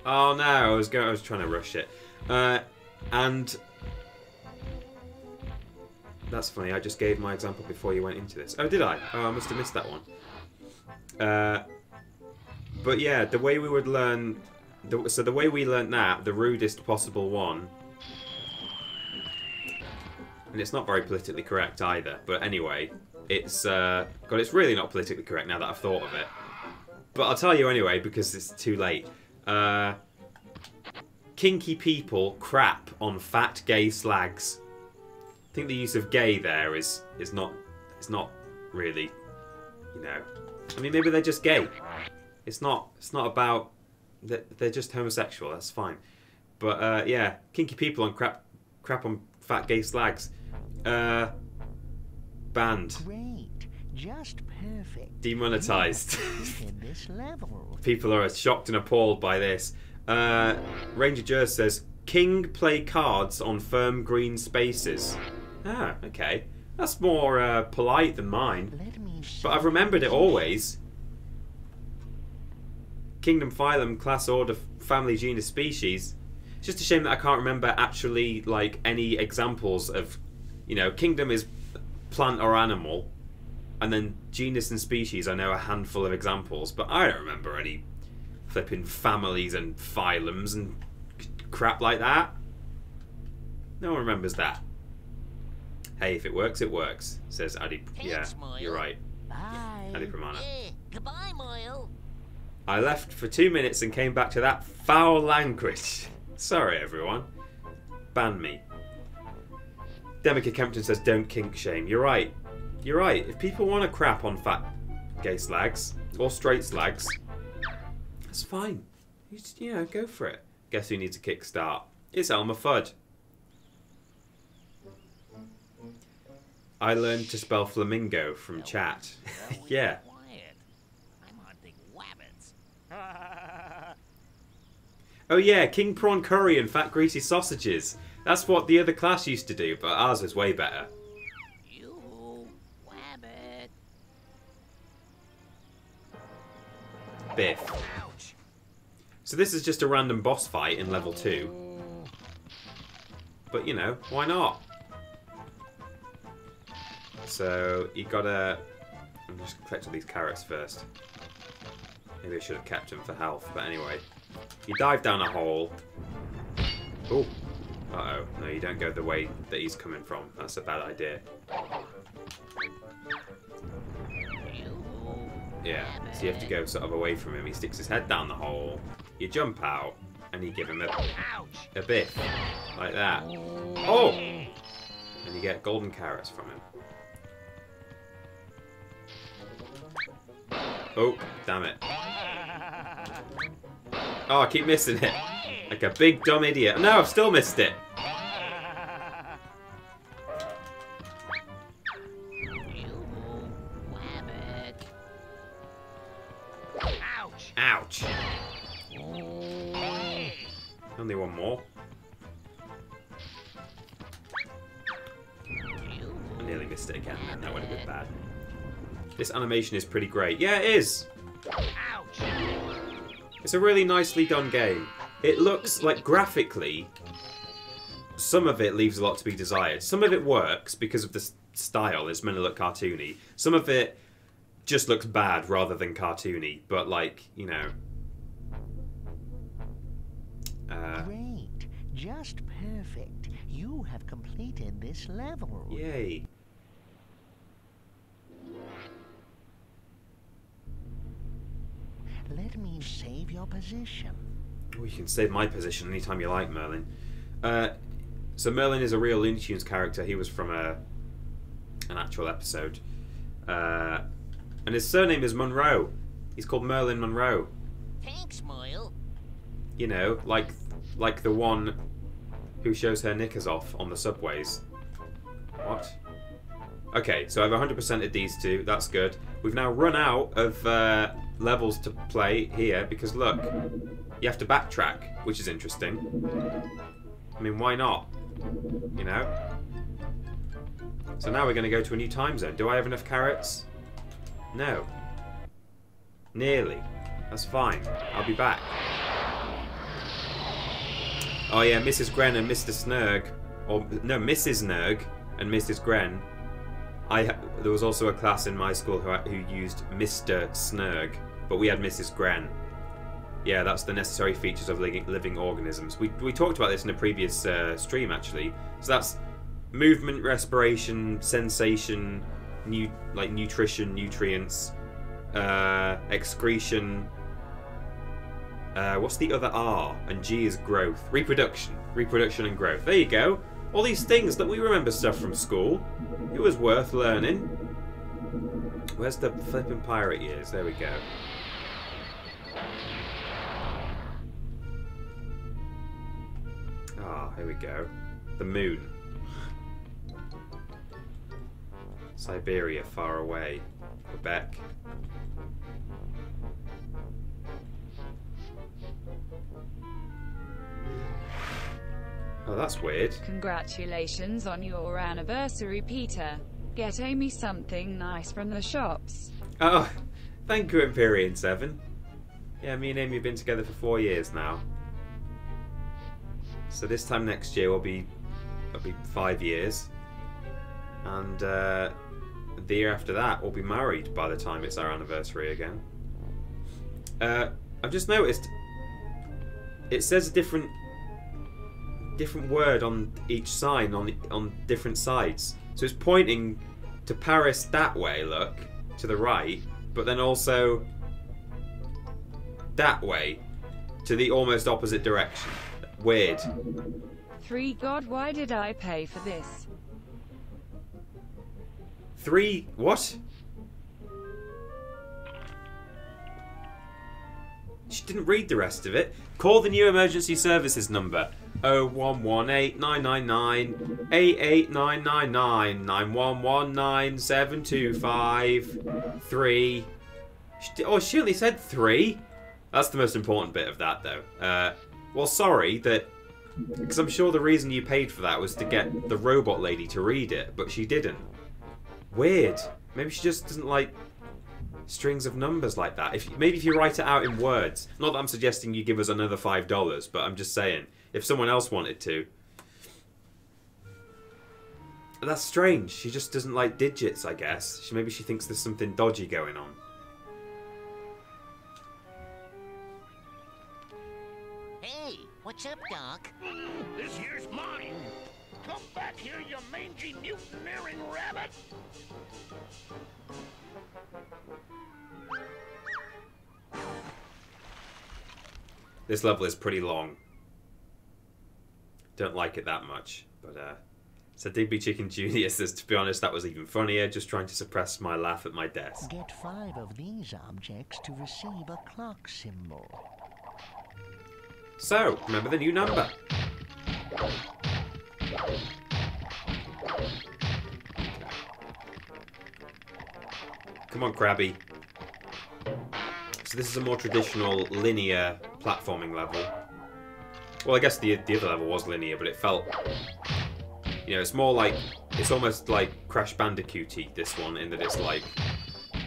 Oh no, I was trying to rush it. And that's funny, I just gave my example before you went into this. Oh, did I? Oh, I must have missed that one. But yeah, the way we would learn... So the way we learnt that, the rudest possible one... And it's not very politically correct either, but anyway, it's... God, it's really not politically correct now that I've thought of it. But I'll tell you anyway, because it's too late. Kinky people crap on fat gay slags. I think the use of gay there is not really, you know. I mean, maybe they're just gay. It's not about that they're just homosexual. That's fine. But yeah, kinky people on crap on fat gay slags. Banned. Great. Just perfect. Demonetized. People are shocked and appalled by this. Ranger Jers says, King play cards on firm green spaces. Ah, okay. That's more polite than mine. But I've remembered it always. Kingdom, phylum, class, order, family, genus, species. It's just a shame that I can't remember actually, like, any examples of, you know, kingdom is plant or animal. And then genus and species, I know a handful of examples. But I don't remember any flipping families and phylums and crap like that. No one remembers that. Hey, if it works, it works, says Adi. Yeah, you're right. Bye. Adi Pramana. Yeah. Goodbye, Moyle. I left for 2 minutes and came back to that foul language. Sorry, everyone. Ban me. Demica Kempton says, don't kink shame. You're right. You're right. If people want to crap on fat gay slags or straight slags, that's fine. You just, you know, go for it. Guess who needs a kickstart? It's Elmer Fudd. I learned to spell flamingo from chat. Yeah. Oh yeah, king prawn curry and fat greasy sausages. That's what the other class used to do, but ours was way better. Biff. So this is just a random boss fight in level 2. But, you know, why not? So, you gotta... I'm just gonna collect all these carrots first. Maybe I should have kept them for health, but anyway. You dive down a hole. Ooh. Uh-oh. No, you don't go the way that he's coming from. That's a bad idea. Yeah, so you have to go sort of away from him. He sticks his head down the hole. You jump out, and you give him a bit like that. Oh! And you get golden carrots from him. Oh, damn it. Oh, I keep missing it. Like a big dumb idiot. No, I've still missed it. Ouch. Only one more. I nearly missed it again, and that would have been bad. This animation is pretty great. Yeah, it is. Ouch. It's a really nicely done game. It looks like graphically, some of it leaves a lot to be desired. Some of it works because of the style. It's meant to look cartoony. Some of it just looks bad rather than cartoony, but like, you know. Great, just perfect. You have completed this level. Yay. Let me save your position. Oh, you can save my position anytime you like, Merlin. So Merlin is a real Looney Tunes character. He was from an actual episode. And his surname is Monroe. He's called Merlin Monroe. Thanks, Moyle. You know, like the one who shows her knickers off on the subways. What? Okay, so I've 100%ed these two. That's good. We've now run out of levels to play here because, look, you have to backtrack, which is interesting. I mean, why not? You know? So now we're going to go to a new time zone. Do I have enough carrots? No. Nearly. That's fine. I'll be back. Oh yeah, Mrs. Gren and Mr. Snurg, or no, Mrs. Nerg and Mrs. Gren. There was also a class in my school who used Mr. Snurg, but we had Mrs. Gren. Yeah, that's the necessary features of living organisms. We talked about this in a previous stream, actually. So that's movement, respiration, sensation, nutrition, nutrients, excretion. What's the other R? And G is growth. Reproduction. Reproduction and growth. There you go. All these things that we remember stuff from school. It was worth learning. Where's the flipping Pirate Years? There we go. Ah, here we go. The moon. Siberia, far away. Quebec. Oh, that's weird. Congratulations on your anniversary, Peter. Get Amy something nice from the shops. Oh, thank you, Empyrean7. Yeah, me and Amy have been together for 4 years now. So this time next year will be 5 years, and the year after that we'll be married by the time it's our anniversary again. I've just noticed it says a different word on each sign on different sides. So it's pointing to Paris that way, look, to the right, but then also that way, to the almost opposite direction. Weird. Three God, why did I pay for this? Three what? She didn't read the rest of it. Call the new emergency services number 0118999 88999 9119 725 3. Oh, she only said three. That's the most important bit of that, though. Well, sorry that, because I'm sure the reason you paid for that was to get the robot lady to read it, but she didn't. Weird. Maybe she just doesn't like strings of numbers like that. Maybe if you write it out in words. Not that I'm suggesting you give us another $5, but I'm just saying, if someone else wanted to. That's strange. She just doesn't like digits, I guess. Maybe she thinks there's something dodgy going on. What's up, Doc? This here's mine. Come back here, you mangy, mutineering rabbit. This level is pretty long. Don't like it that much, but so Digby Chicken Jr. says, to be honest, that was even funnier. Just trying to suppress my laugh at my desk. Get 5 of these objects to receive a clock symbol. So, remember the new number. Come on, Krabby. So this is a more traditional linear platforming level. Well, I guess the other level was linear, but it felt... You know, it's more like... It's almost like Crash Bandicoot-y, this one, in that it's like...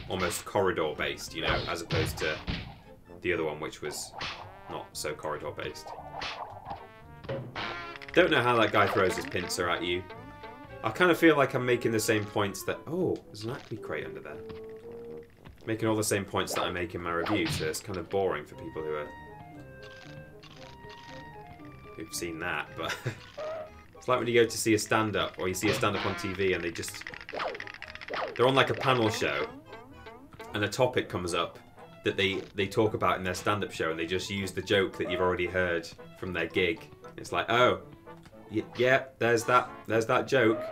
Almost corridor-based, you know, as opposed to the other one, which was... Not so corridor based. Don't know how that guy throws his pincer at you. I kind of feel like I'm making the same points that... Oh, there's an acne crate under there. Making all the same points that I make in my review, so it's kind of boring for people who've seen that, but... It's like when you go to see a stand-up, or you see a stand-up on TV and they just... They're on like a panel show, and a topic comes up that they talk about in their stand-up show, and they just use the joke that you've already heard from their gig. It's like, oh, yeah, there's that joke.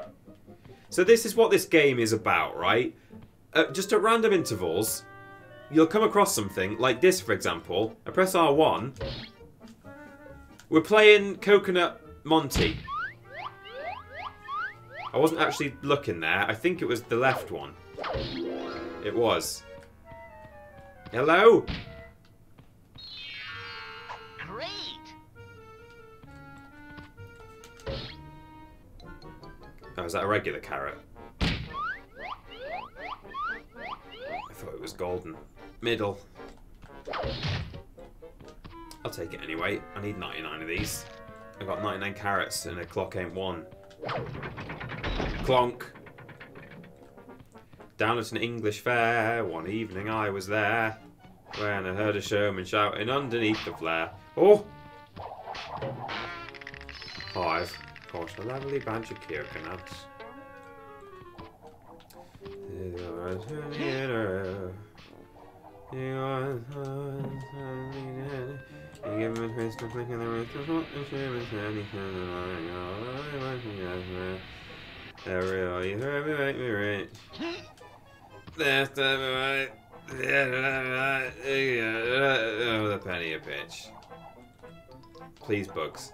So this is what this game is about, right? Just at random intervals, you'll come across something, like this, for example. I press R1. We're playing Coconut Monty. I wasn't actually looking there. I think it was the left one. It was. Hello? Great. Oh, is that a regular carrot? was golden. Middle. I'll take it anyway. I need 99 of these. I got 99 carrots and a clock ain't one. Clonk. Down at an English fair, one evening I was there, when I heard a showman shouting underneath the flare. Oh! 5. Of course, a lovely bunch of coconuts. You heard me, make me rich. That's the penny a pitch. Please, Bugs.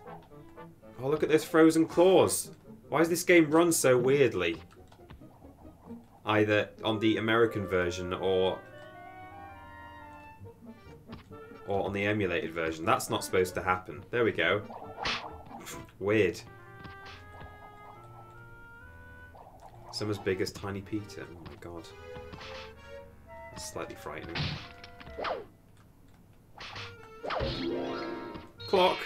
Oh, look at those frozen claws. Why does this game run so weirdly? Either on the American version or on the emulated version. That's not supposed to happen. There we go. Weird. Some as big as Tiny Peter. Oh my god. That's slightly frightening. Clock!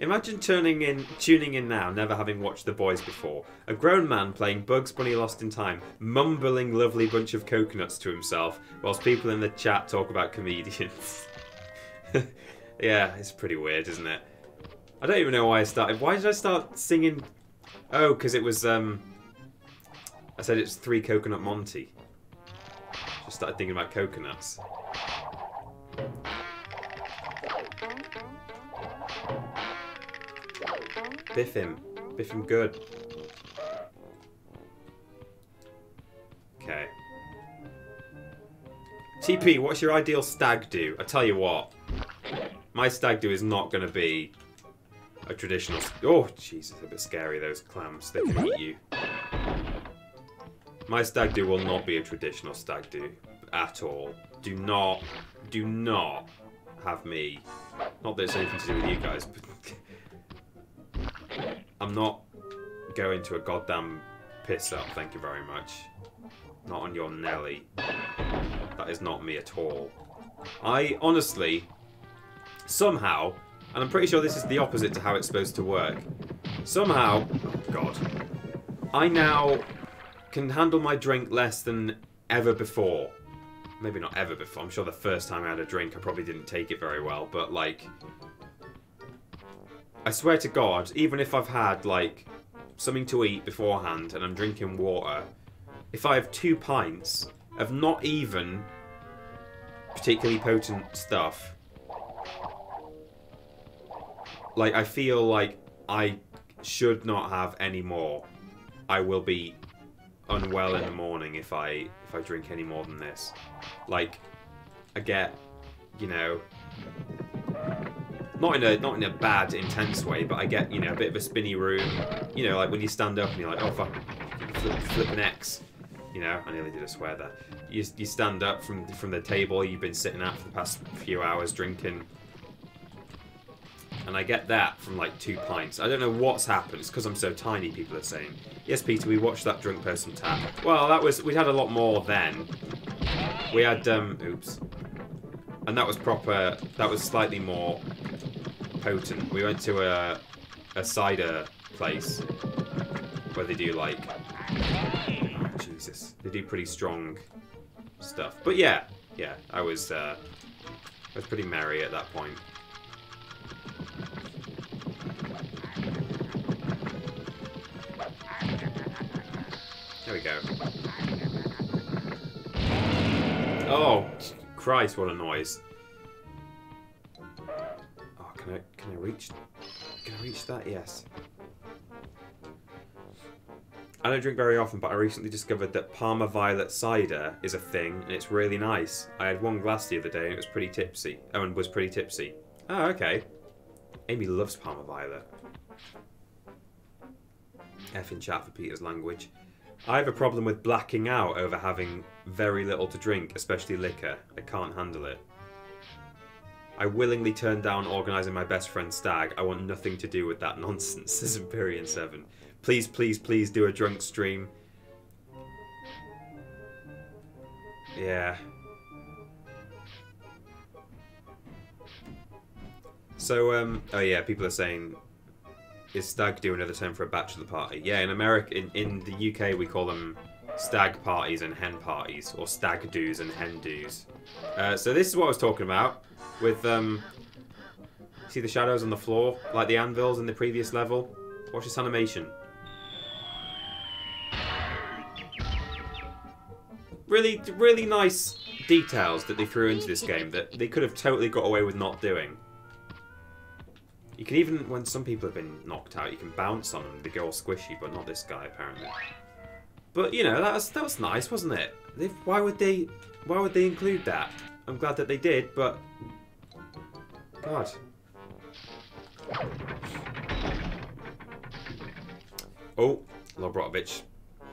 Imagine tuning in now, never having watched The Boys before. A grown man playing Bugs Bunny Lost in Time, mumbling lovely bunch of coconuts to himself, whilst people in the chat talk about comedians. Yeah, it's pretty weird, isn't it? I don't even know why I started. Why did I start singing? Oh, because it was, I said it's 3 Coconut Monty. Just started thinking about coconuts. Biff him. Biff him good. Okay. TP, what's your ideal stag do? I tell you what. My stag do is not going to be a traditional... Oh, Jesus, a bit scary, those clams. They can eat you. My stag do will not be a traditional stag do at all. Do not have me... Not that it's anything to do with you guys, but... I'm not going to a goddamn piss up, thank you very much. Not on your Nelly. That is not me at all. I honestly, somehow, and I'm pretty sure this is the opposite to how it's supposed to work. Somehow, oh god, I now can handle my drink less than ever before. Maybe not ever before, I'm sure the first time I had a drink I probably didn't take it very well, but like... I swear to God, even if I've had, like, something to eat beforehand and I'm drinking water, if I have 2 pints of not even particularly potent stuff, like, I feel like I should not have any more. I will be unwell in the morning if I drink any more than this. Like, I get, you know... Not in a bad, intense way, but I get, you know, a bit of a spinny room. You know, like when you stand up and you're like, oh fuck, flip an X. You know, I nearly did a swear there. You stand up from the table you've been sitting at for the past few hours drinking. And I get that from like 2 pints. I don't know what's happened. It's because I'm so tiny, people are saying. Yes, Peter, we watched that drunk person tap. Well, that was, we'd had a lot more then. We had, oops. And that was proper, that was slightly more potent. We went to a cider place where they do like, oh, Jesus, they do pretty strong stuff. But yeah, I was pretty merry at that point. There we go. Oh, Christ, what a noise. Oh, can I reach that? Yes. I don't drink very often, but I recently discovered that Parma Violet cider is a thing, and it's really nice. I had 1 glass the other day, and it was pretty tipsy. Oh, okay. Amy loves Parma Violet. F in chat for Peter's language. I have a problem with blacking out over having very little to drink, especially liquor. I can't handle it. I willingly turned down organising my best friend's stag. I want nothing to do with that nonsense, says Empyrean7. Please, please, please do a drunk stream. Yeah. So, oh yeah, people are saying, is stag do another term for a bachelor party? Yeah, in America, in the UK, we call them stag parties and hen parties, or stag do's and hen do's. So this is what I was talking about with, see the shadows on the floor, like the anvils in the previous level? Watch this animation. Really, really nice details that they threw into this game that they could have totally got away with not doing. You can even, when some people have been knocked out, you can bounce on them. They go all squishy, but not this guy, apparently. But, you know, that was nice, wasn't it? Why would they include that? I'm glad that they did, but... God. Oh, Lobrotovich,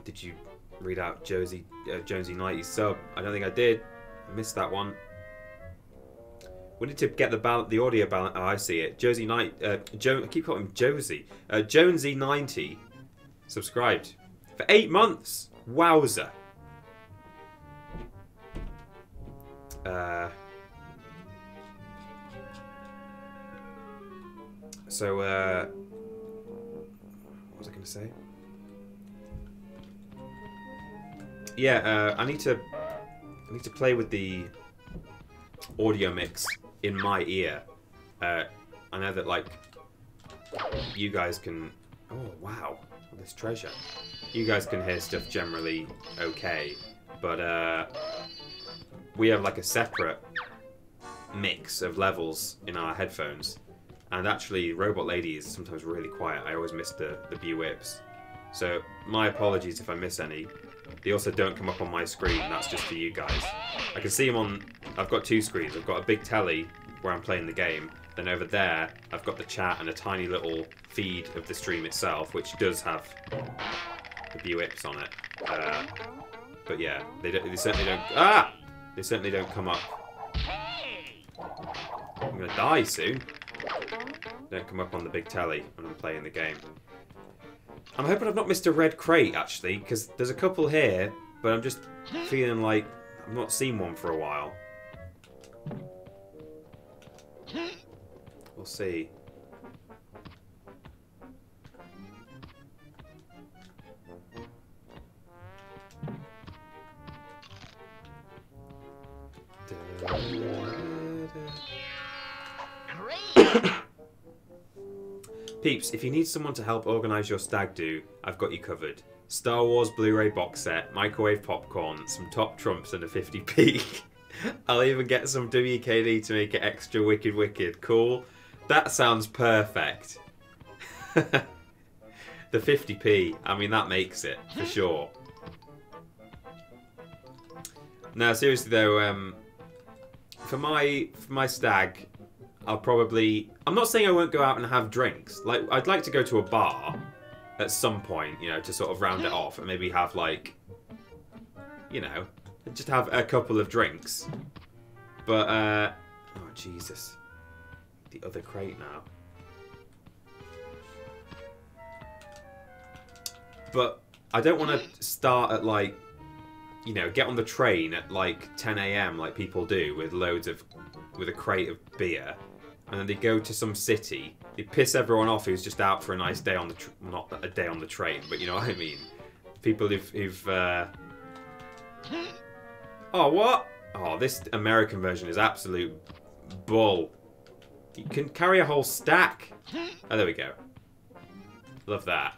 did you read out Jonesy 90's sub? I don't think I did. I missed that one. We need to get the audio balance. Oh, I see it. Josie Knight. I keep calling him Josie. Jonesy90 subscribed for 8 months. Wowza. So what was I going to say? Yeah. I need to play with the audio mix in my ear. I know that, like, you guys can... Oh, wow. This treasure. You guys can hear stuff generally okay, but we have, like, a separate mix of levels in our headphones. And actually, Robot Lady is sometimes really quiet. I always miss the B-Whips. So, my apologies if I miss any. They also don't come up on my screen. That's just for you guys. I can see them on... I've got two screens. I've got a big telly where I'm playing the game. Then over there, I've got the chat and a tiny little feed of the stream itself, which does have the Buips on it. But yeah, they certainly don't... Ah! They certainly don't come up. I'm going to die soon. They don't come up on the big telly when I'm playing the game. I'm hoping I've not missed a red crate, actually, because there's a couple here, but I'm just feeling like I've not seen one for a while. We'll see. Peeps, if you need someone to help organise your stag do, I've got you covered. Star Wars Blu-ray box set, microwave popcorn, some top trumps and a 50p. I'll even get some WKD to make it extra wicked wicked. Cool. That sounds perfect. The 50p, I mean, that makes it, for sure. No, seriously though, for my stag, I'll probably... I'm not saying I won't go out and have drinks. Like, I'd like to go to a bar at some point, you know, to sort of round it off and maybe have, like, you know, just have a couple of drinks. But, oh, Jesus. The other crate now. But I don't want to start at, like, you know, get on the train at, like, 10 AM like people do with loads of... with a crate of beer. And then they go to some city. They piss everyone off who's just out for a nice day on the not a day on the train, but you know what I mean. People who've oh, what? Oh, this American version is absolute bull. You can carry a whole stack. Oh, there we go. Love that.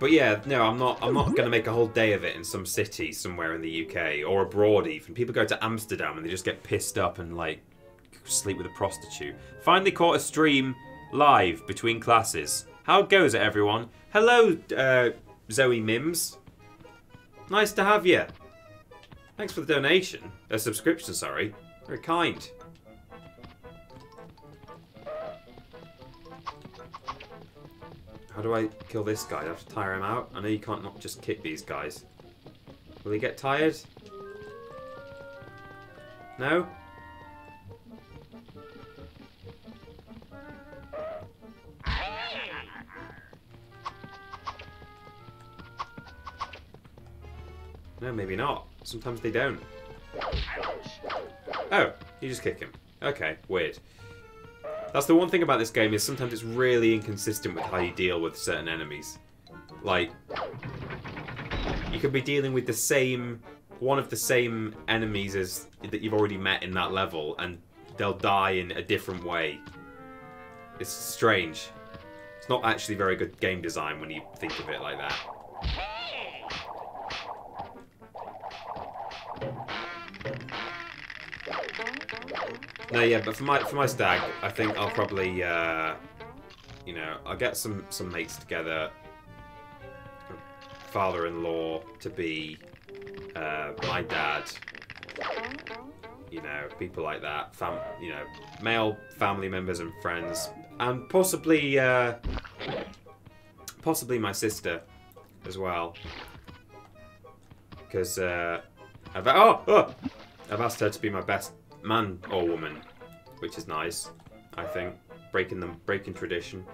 But yeah, no, I'm not going to make a whole day of it in some city somewhere in the UK, or abroad even. People go to Amsterdam and they just get pissed up and, like, sleep with a prostitute. Finally caught a stream live between classes. How goes it, everyone? Hello, Zoe Mims. Nice to have you. Thanks for the donation. A subscription, sorry. Very kind. How do I kill this guy? Do I have to tire him out? I know you can't not just kick these guys. Will he get tired? No? No, maybe not. Sometimes they don't. Oh, you just kick him. Okay, weird. That's the one thing about this game, is sometimes it's really inconsistent with how you deal with certain enemies. Like, you could be dealing with the same, one of the same enemies as that you've already met in that level, and they'll die in a different way. It's strange. It's not actually very good game design when you think of it like that. No, yeah, but for my stag, I think I'll probably, you know, I'll get some mates together. Father-in-law to be my dad, you know, people like that, you know, male family members and friends, and possibly, my sister as well, because I've asked her to be my best man or woman, which is nice, I think, breaking tradition.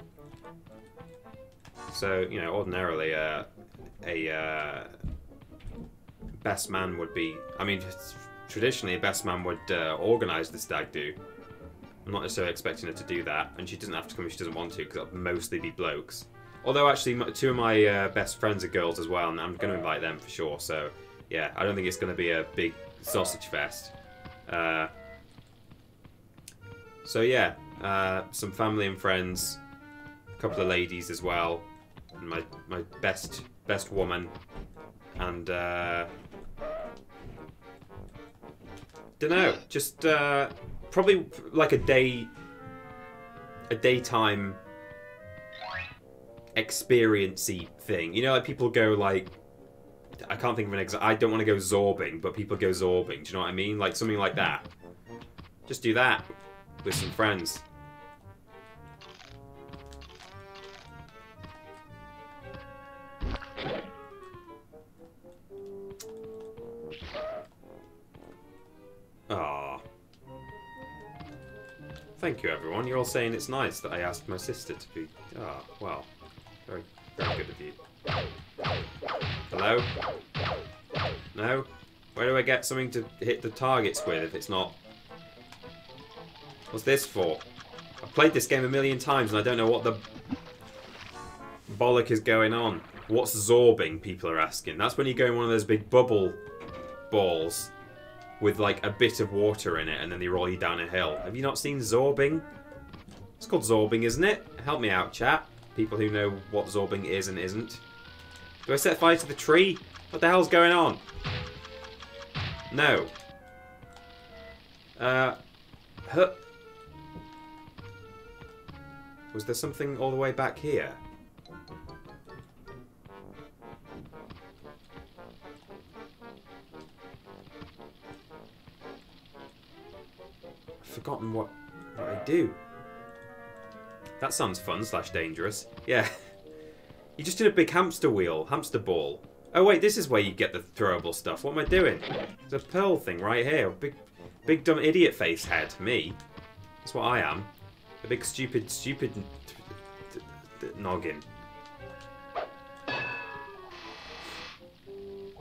So, you know, ordinarily, a best man would be, I mean, traditionally a best man would organise the stag do. I'm not necessarily expecting her to do that, and she doesn't have to come if she doesn't want to, because it'll mostly be blokes. Although actually two of my best friends are girls as well, and I'm going to invite them for sure, so yeah, I don't think it's going to be a big sausage fest. So yeah, some family and friends, a couple of ladies as well, and my best woman, and dunno, just probably like a daytime experience-y thing. You know, like people go like, I can't think of an example, I don't want to go zorbing, but people go zorbing, do you know what I mean? Like something like that. Just do that with some friends. Ah, thank you, everyone. You're all saying it's nice that I asked my sister to be. Ah, well, very, very good of you. Hello? No? Where do I get something to hit the targets with if it's not? What's this for? I've played this game a million times and I don't know what the bollock is going on. What's zorbing? People are asking. That's when you go in one of those big bubble balls with like a bit of water in it, and then they roll you down a hill. Have you not seen zorbing? It's called zorbing, isn't it? Help me out, chat. People who know what zorbing is and isn't. Do I set fire to the tree? What the hell's going on? No. Huh. Was there something all the way back here? Forgotten what I do. That sounds fun / dangerous. Yeah. You just did a big hamster wheel, hamster ball. Oh wait, this is where you get the throwable stuff. What am I doing? There's a pearl thing right here. Big dumb idiot face head. Me. That's what I am. A big stupid noggin.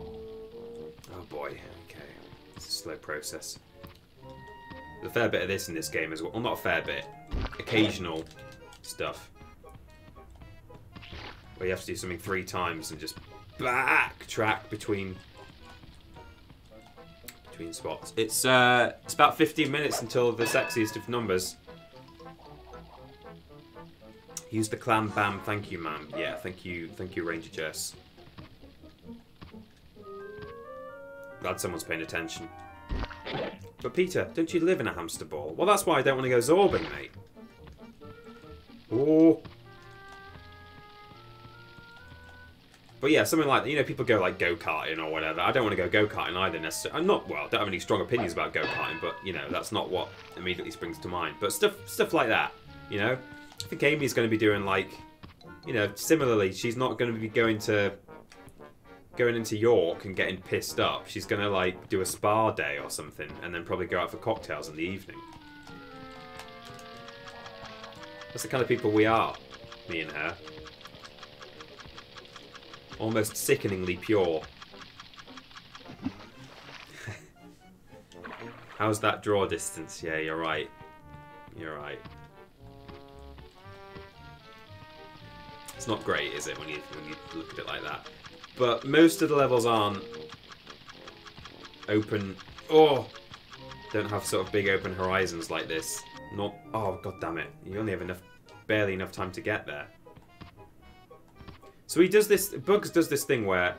Oh boy. Okay. It's a slow process. A fair bit of this in this game as well. Well, not a fair bit. Occasional stuff. Where you have to do something 3 times and just backtrack between spots. It's about 15 minutes until the sexiest of numbers. Use the clam bam. Thank you, ma'am. Yeah, thank you, Ranger Jess. Glad someone's paying attention. But Peter, don't you live in a hamster ball? Well, that's why I don't want to go zorbing, mate. Oh. But yeah, something like that. You know, people go like go-karting or whatever. I don't want to go go-karting either necessarily. I'm not, well, I don't have any strong opinions about go-karting, but you know, that's not what immediately springs to mind. But stuff like that, you know. I think Amy's going to be doing like, you know, similarly, she's not going to be going into York and getting pissed up. She's gonna like do a spa day or something, and then probably go out for cocktails in the evening. That's the kind of people we are, me and her. Almost sickeningly pure. How's that draw distance? Yeah, you're right. You're right. It's not great, is it, when you look at it like that? But most of the levels aren't open. Oh, don't have sort of big open horizons like this. Not. Oh, god damn it! You only have enough, barely enough time to get there. So he does this. Bugs does this thing where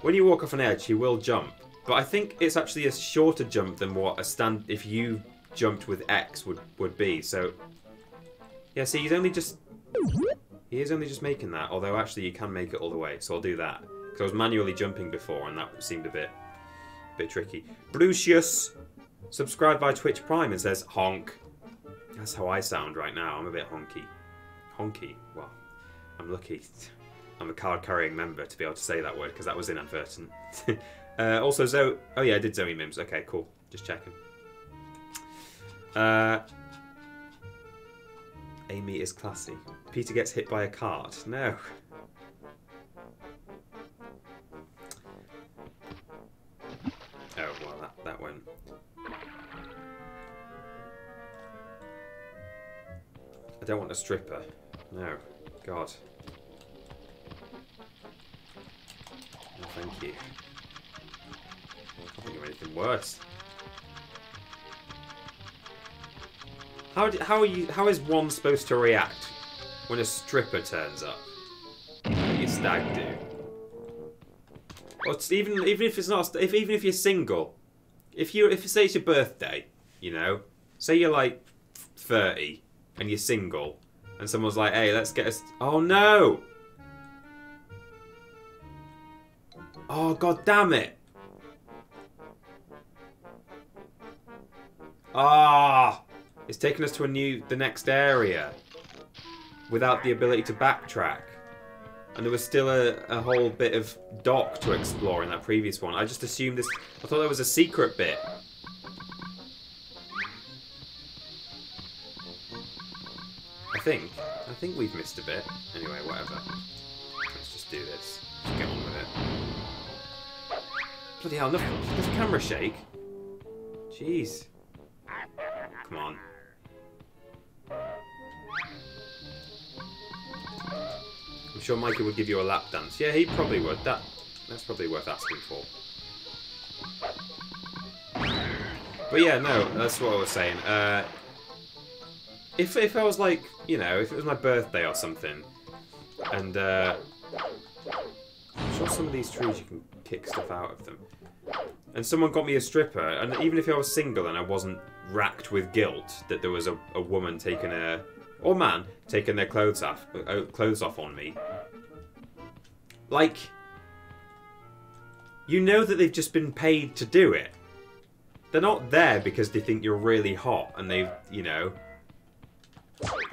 when you walk off an edge, he will jump. But I think it's actually a shorter jump than what a stand if you jumped with X would be. So yeah, see, he is only just making that, although actually you can make it all the way, so I'll do that. Because I was manually jumping before and that seemed a bit tricky. Brucius subscribed by Twitch Prime and says honk. That's how I sound right now. I'm a bit honky. Honky? Well, I'm lucky. I'm a card-carrying member to be able to say that word, because that was inadvertent. Also, Zoe... Oh, yeah, I did Zoe Mims. Okay, cool. Just checking. Amy is classy. Peter gets hit by a cart. No. Oh, well, that went... I don't want a stripper. No. God. No, thank you. I can't think of anything worse. How is one supposed to react when a stripper turns up? What do you stag do? Or even if it's not, even if you're single, if you say it's your birthday, you know, say you're like 30 and you're single, and someone's like, hey, let's get us. Oh no! Oh god damn it! Ah, it's taken us to the next area without the ability to backtrack. And there was still a whole bit of dock to explore in that previous one. I just assumed this, I thought there was a secret bit. I think we've missed a bit. Anyway, whatever. Let's just do this. Let's get on with it. Bloody hell, enough, does the camera shake? Jeez. Come on. I'm sure Micah would give you a lap dance. Yeah, he probably would. That's probably worth asking for. But yeah, no, that's what I was saying. If I was like, you know, if it was my birthday or something, and I'm sure some of these trees you can kick stuff out of them. And someone got me a stripper, and even if I was single and I wasn't racked with guilt that there was a woman taking or man taking their clothes off on me, like, you know that they've just been paid to do it. They're not there because they think you're really hot and they've, you know.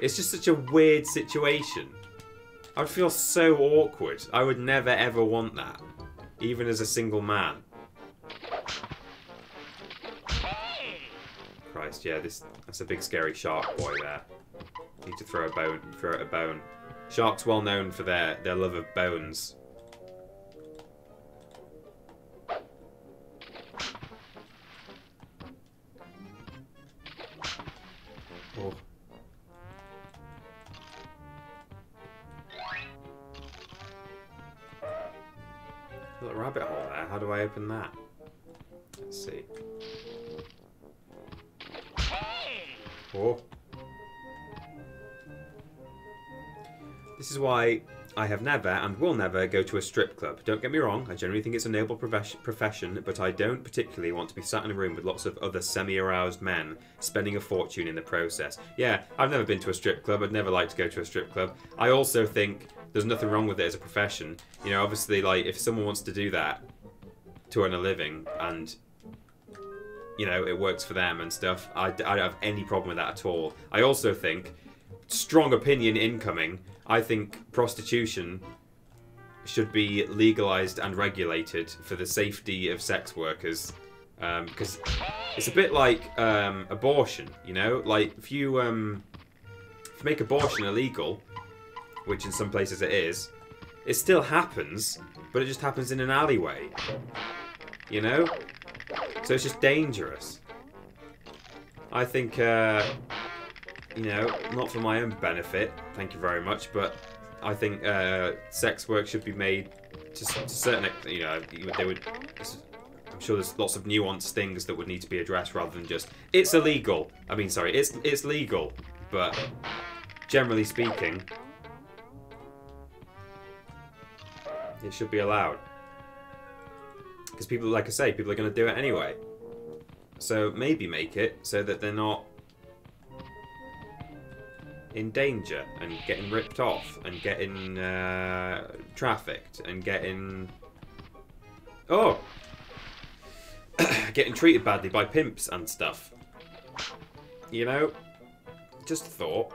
It's just such a weird situation. I would feel so awkward. I would never ever want that, even as a single man. Christ, yeah, that's a big scary shark boy there. Need to throw a bone. Sharks well known for their love of bones. Oh. Little rabbit hole there. How do I open that? Let's see. Oh. This is why I have never and will never go to a strip club. Don't get me wrong, I generally think it's a noble profession, but I don't particularly want to be sat in a room with lots of other semi-aroused men, spending a fortune in the process. Yeah, I've never been to a strip club. I'd never like to go to a strip club. I also think there's nothing wrong with it as a profession. You know, obviously, like, if someone wants to do that to earn a living and, you know, it works for them and stuff, I don't have any problem with that at all. I also think, strong opinion incoming, I think prostitution should be legalized and regulated for the safety of sex workers. Because it's a bit like abortion, you know? Like, if you make abortion illegal, which in some places it is, it still happens, but it just happens in an alleyway, you know? So it's just dangerous. I think, you know, not for my own benefit, thank you very much, but I think sex work should be made to certain, you know, they would, I'm sure there's lots of nuanced things that would need to be addressed rather than just, it's illegal. I mean, sorry, it's legal, but generally speaking, it should be allowed. Because people, like I say, people are going to do it anyway. So maybe make it so that they're not in danger and getting ripped off and getting trafficked and getting... Oh! getting treated badly by pimps and stuff. You know? Just a thought.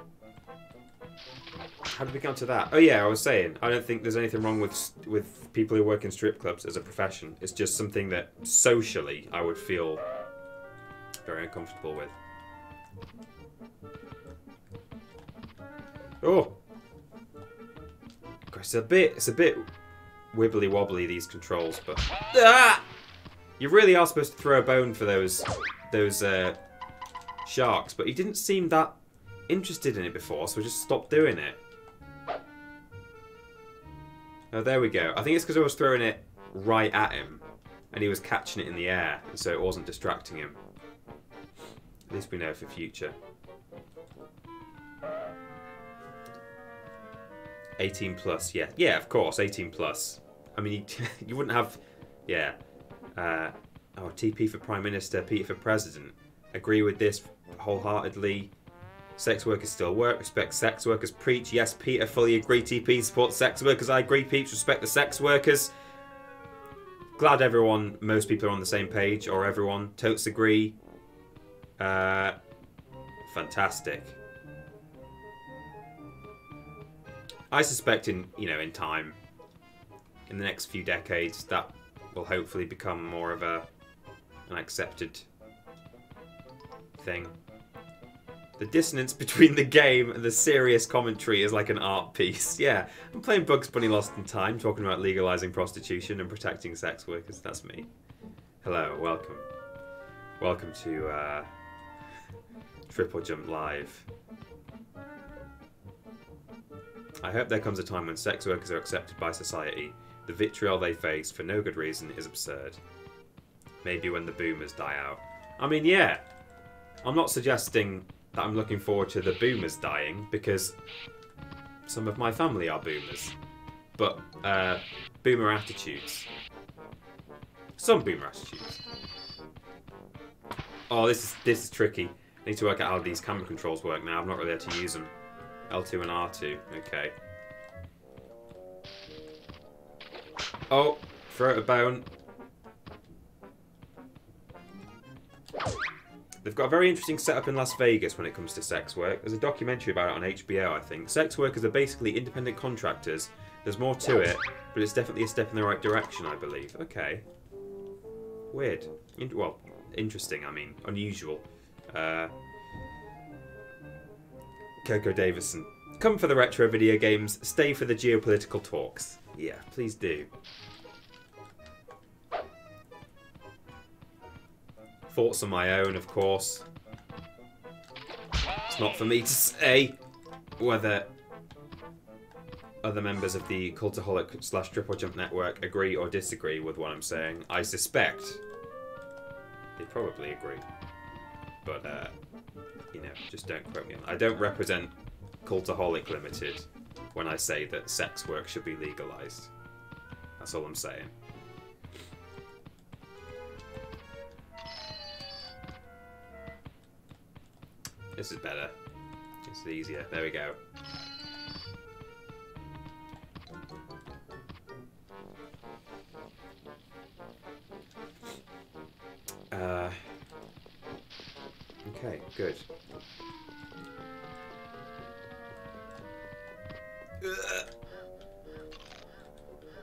How did we come to that? Oh yeah, I was saying, I don't think there's anything wrong with people who work in strip clubs as a profession. It's just something that socially I would feel very uncomfortable with. Oh! It's a bit wibbly wobbly, these controls, but... Ah! You really are supposed to throw a bone for those sharks, but he didn't seem that interested in it before, so we just stopped doing it. Oh, there we go. I think it's because I was throwing it right at him, and he was catching it in the air, and so it wasn't distracting him. At least we know for future. 18 plus, yeah. Yeah, of course, 18 plus. I mean, you wouldn't have... Yeah. Oh, TP for Prime Minister, Peter for President. Agree with this wholeheartedly. Sex workers still work. Respect sex workers. Preach. Yes, Peter. Fully agree. TP. Support sex workers. I agree, peeps. Respect the sex workers. Glad everyone, most people are on the same page. Or everyone. Totes agree. Fantastic. I suspect in, you know, in time, in the next few decades, that will hopefully become more of an accepted thing. The dissonance between the game and the serious commentary is like an art piece. Yeah, I'm playing Bugs Bunny Lost in Time, talking about legalizing prostitution and protecting sex workers. That's me. Hello, welcome. Welcome to Triple Jump Live. I hope there comes a time when sex workers are accepted by society. The vitriol they face for no good reason is absurd. Maybe when the boomers die out. I mean, yeah. I'm not suggesting that I'm looking forward to the boomers dying, because some of my family are boomers. But, boomer attitudes. Some boomer attitudes. Oh, this is tricky. I need to work out how these camera controls work now. I'm not really able to use them. L2 and R2. Okay. Oh, throw it a bone. They've got a very interesting setup in Las Vegas when it comes to sex work. There's a documentary about it on HBO, I think. Sex workers are basically independent contractors. There's more to it, but it's definitely a step in the right direction, I believe. Okay. Weird. Well, interesting, I mean. Unusual. Coco Davison. Come for the retro video games, stay for the geopolitical talks. Yeah, please do. Thoughts on my own, of course. It's not for me to say whether other members of the Cultaholic/Triple Jump network agree or disagree with what I'm saying. I suspect they probably agree, but you know, just don't quote me on that. I don't represent Cultaholic Limited when I say that sex work should be legalized. That's all I'm saying. This is better. This is easier. There we go. Okay, good.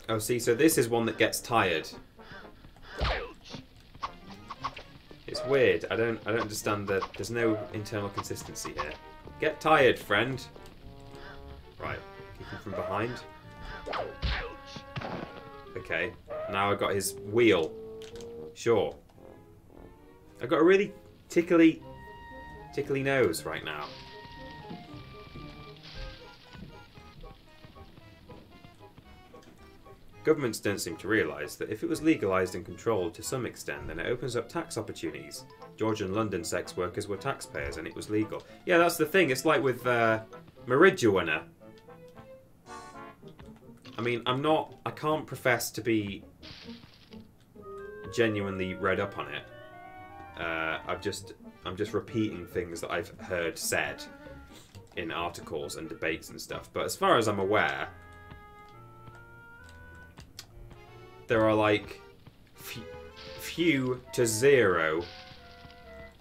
Oh, see, so this is one that gets tired. It's weird. I don't understand that. There's no internal consistency here. Get tired, friend. Right. Keep him from behind. Okay. Now I've got his wheel. Sure. I've got a really tickly nose right now. Governments don't seem to realise that if it was legalised and controlled to some extent, then it opens up tax opportunities. Georgia and London sex workers were taxpayers and it was legal. Yeah, that's the thing. It's like with marijuana. I mean, I can't profess to be genuinely read up on it. I'm just repeating things that I've heard said in articles and debates and stuff. But as far as I'm aware, there are like few to zero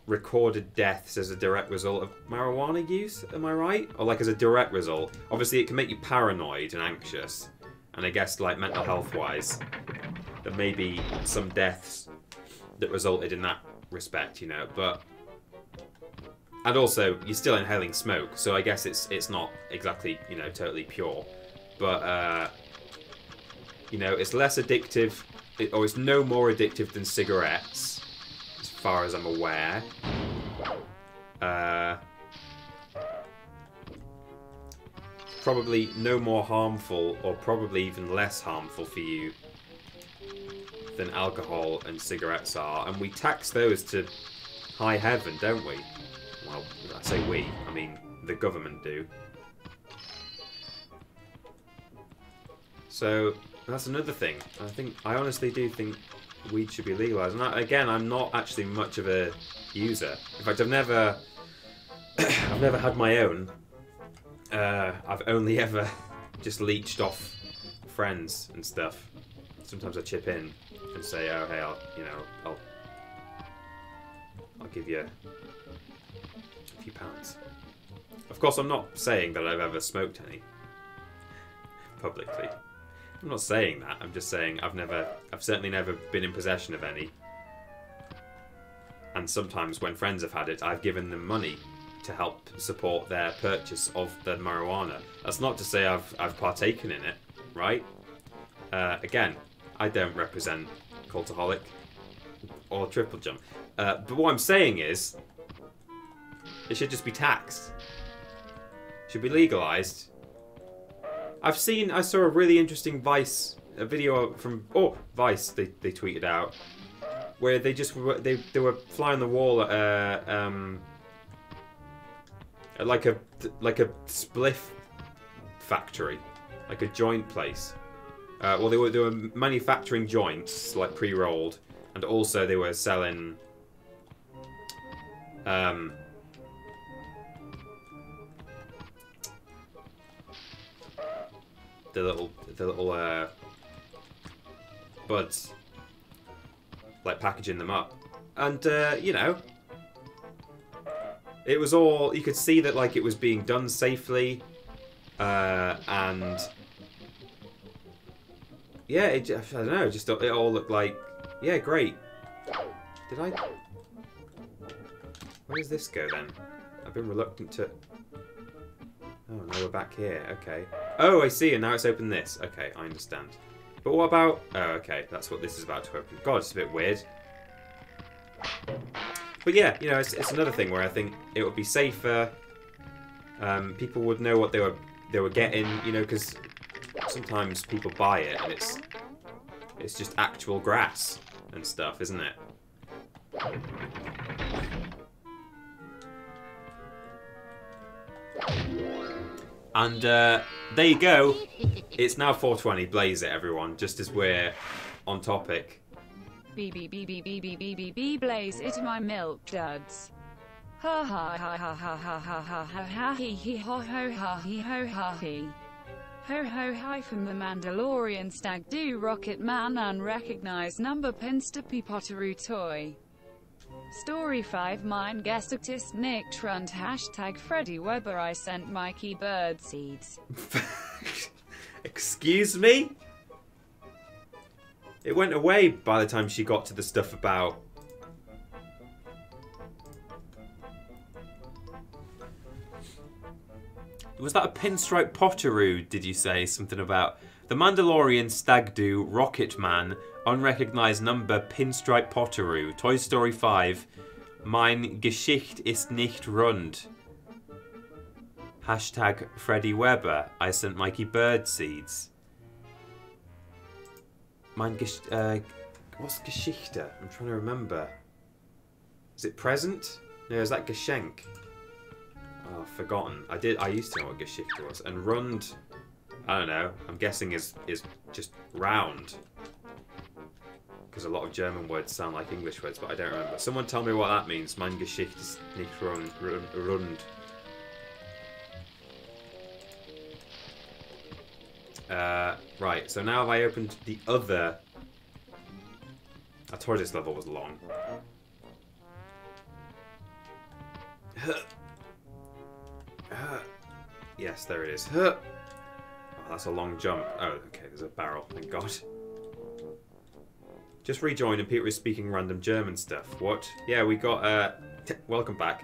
recorded deaths as a direct result of marijuana use, am I right? Or like as a direct result. Obviously it can make you paranoid and anxious. And I guess like mental health wise, there may be some deaths that resulted in that respect, you know, but... And also, you're still inhaling smoke, so I guess it's not exactly, you know, totally pure. But, you know, it's less addictive, or it's no more addictive than cigarettes, as far as I'm aware. Probably no more harmful, or probably even less harmful for you than alcohol and cigarettes are, and we tax those to high heaven, don't we? Well, I say we, I mean the government do. So that's another thing. I honestly do think weed should be legalised. And again, I'm not actually much of a user. In fact, I've never, I've never had my own. I've only ever just leeched off friends and stuff. Sometimes I chip in and say, "Oh, hey, I'll give you a few pounds." Of course, I'm not saying that I've ever smoked any publicly. I'm not saying that. I'm just saying I've certainly never been in possession of any. And sometimes when friends have had it, I've given them money to help support their purchase of the marijuana. That's not to say I've partaken in it, right? Again, I don't represent Cultaholic or Triple Jump. But what I'm saying is, it should just be taxed. It should be legalised. I saw a really interesting VICE, a video from, VICE, they tweeted out, where they were flying the wall at like a spliff factory, like a joint place. Well, they were manufacturing joints, like pre-rolled, and also they were selling the little buds, like packaging them up, and you know, it was all, you could see that like it was being done safely, and. Yeah, I don't know, just it all looked like, yeah, great. Did I? Where does this go then? I've been reluctant to... Oh, now we're back here, okay. Oh, I see, and now it's opened this. Okay, I understand. But what about... Oh, okay, that's what this is about to open. God, it's a bit weird. But yeah, you know, it's another thing where I think it would be safer. People would know what they were getting, you know, because... Sometimes people buy it and it's just actual grass and stuff, isn't it? And there you go. It's now 4:20. Blaze it, everyone. Just as we're on topic. Blaze it, my milk duds. Ha ha ha ha ha ha ha ha ha ha he he ho ho ha he ho ha he. Ho ho hi from the Mandalorian stag do rocket man unrecognized number pinster pee potteroo toy. Story 5 mine guest artist Nick Trund hashtag Freddy Weber I sent Mikey bird seeds. Excuse me? It went away by the time she got to the stuff about... Was that a pinstripe potteroo, did you say? Something about the Mandalorian stag do, rocket man, unrecognized number pinstripe potteroo, Toy Story 5, Mein Geschicht ist nicht rund. Hashtag Freddy Weber. I sent Mikey bird seeds. Mein Geschichte... what's Geschichte? I'm trying to remember. Is it present? No, is that Geschenk? Oh, I've forgotten. I used to know what Geschichte was. And rund... I don't know. I'm guessing is just round. Because a lot of German words sound like English words, but I don't remember. Someone tell me what that means. Mein Geschicht ist nicht rund. Right, so now have I opened the other... I told you this level was long. Yes, there it is. Oh, that's a long jump. Oh, okay, there's a barrel, thank God. Just rejoined and Peter is speaking random German stuff. What? Yeah, we got, welcome back.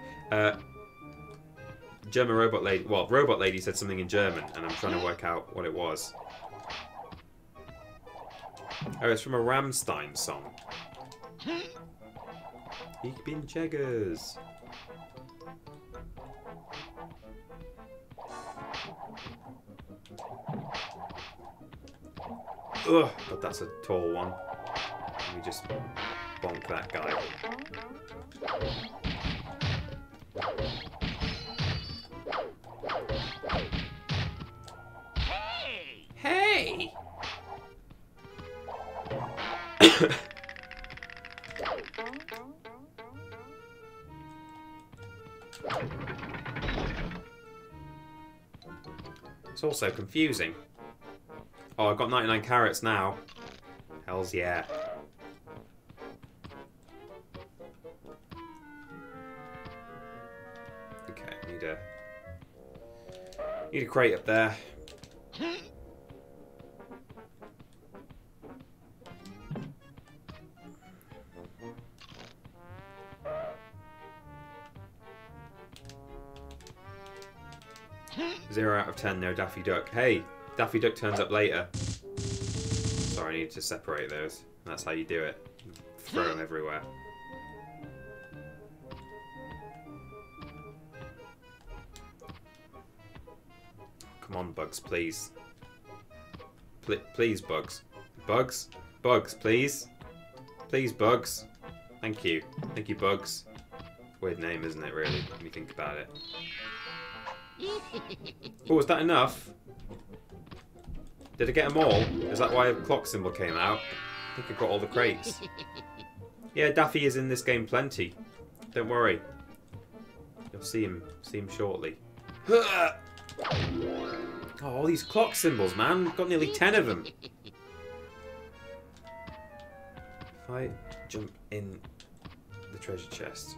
German robot lady, well, robot lady said something in German, and I'm trying to work out what it was. Oh, it's from a Rammstein song. Ich bin Jaggers. Ugh, but that's a tall one. Let me just bonk that guy. Hey! It's also confusing. Oh, I've got 99 carrots now. Hells yeah. Okay, need a crate up there. Zero out of 10, no Daffy Duck. Hey, Daffy Duck turns up later. Sorry, I need to separate those. That's how you do it. Throw them everywhere. Come on, Bugs, please. Please, Bugs. Bugs? Bugs, please. Please, Bugs. Thank you. Thank you, Bugs. Weird name, isn't it, really, when you think about it? Oh, was that enough? Did I get them all? Is that why a clock symbol came out? I think I got all the crates. Yeah, Daffy is in this game plenty. Don't worry. You'll see him shortly. Oh, all these clock symbols, man. We've got nearly 10 of them. If I jump in the treasure chest...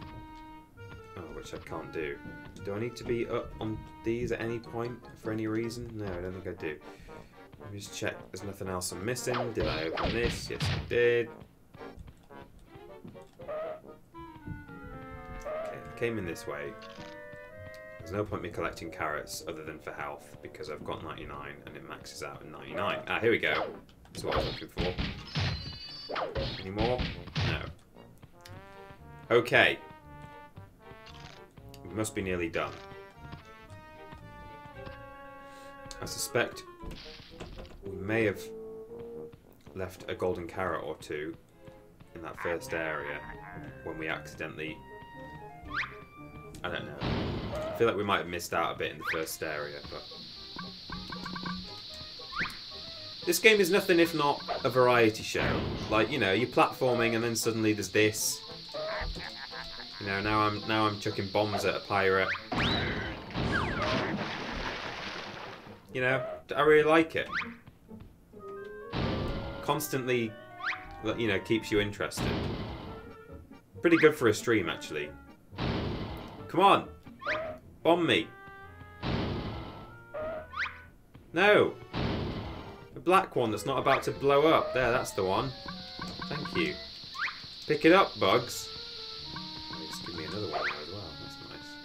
Oh, which I can't do. Do I need to be up on these at any point for any reason? No, I don't think I do. Let me just check there's nothing else I'm missing. Did I open this? Yes, I did. Okay, I came in this way. There's no point in me collecting carrots other than for health because I've got 99 and it maxes out at 99. Ah, here we go. That's what I was looking for. Any more? No. Okay. We must be nearly done. I suspect we may have left a golden carrot or two in that first area when we accidentally... I don't know. I feel like we might have missed out a bit in the first area, but... This game is nothing if not a variety show. Like, you know, you're platforming and then suddenly there's this. You know, now I'm chucking bombs at a pirate. You know, I really like it. Constantly, you know, keeps you interested. Pretty good for a stream, actually. Come on, bomb me. No, the black one that's not about to blow up. There, that's the one. Thank you. Pick it up, Bugs. Give me another one as well,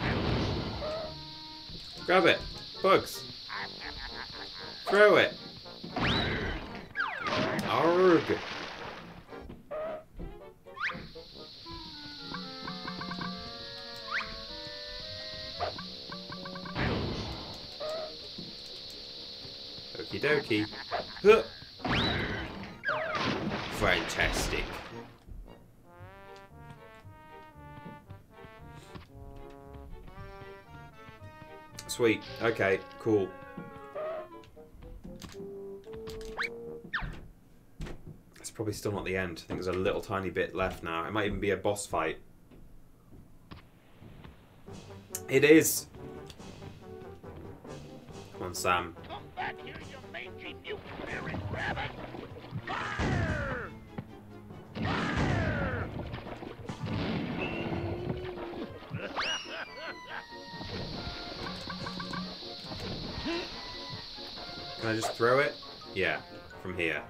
that's nice. Grab it! Bugs! Throw it! Arg! Okie dokie. Huh. Fantastic. Sweet. Okay, cool. It's probably still not the end. I think there's a little tiny bit left now. It might even be a boss fight. It is. Come on, Sam. Come back here, you mangy mute-bearing rabbit. Fire! Fire! Can I just throw it? Yeah, from here.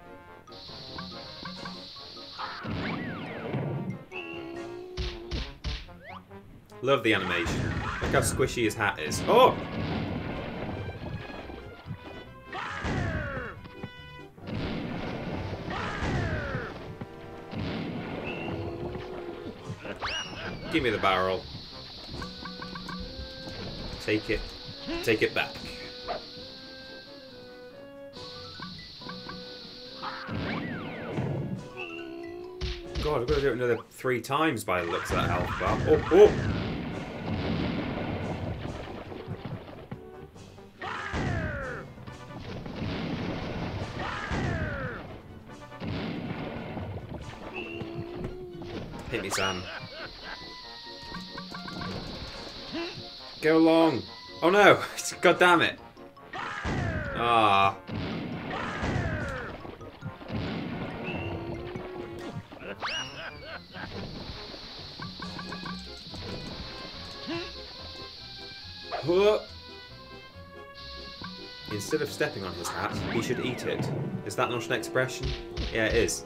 Love the animation. Look how squishy his hat is. Oh! Give me the barrel. Take it. Take it back. God, I've got to do it another 3 times by the looks of that health bar. Oh, oh! Go along. Oh no! God damn it! Ah. Instead of stepping on his hat, he should eat it. Is that not an expression? Yeah, it is.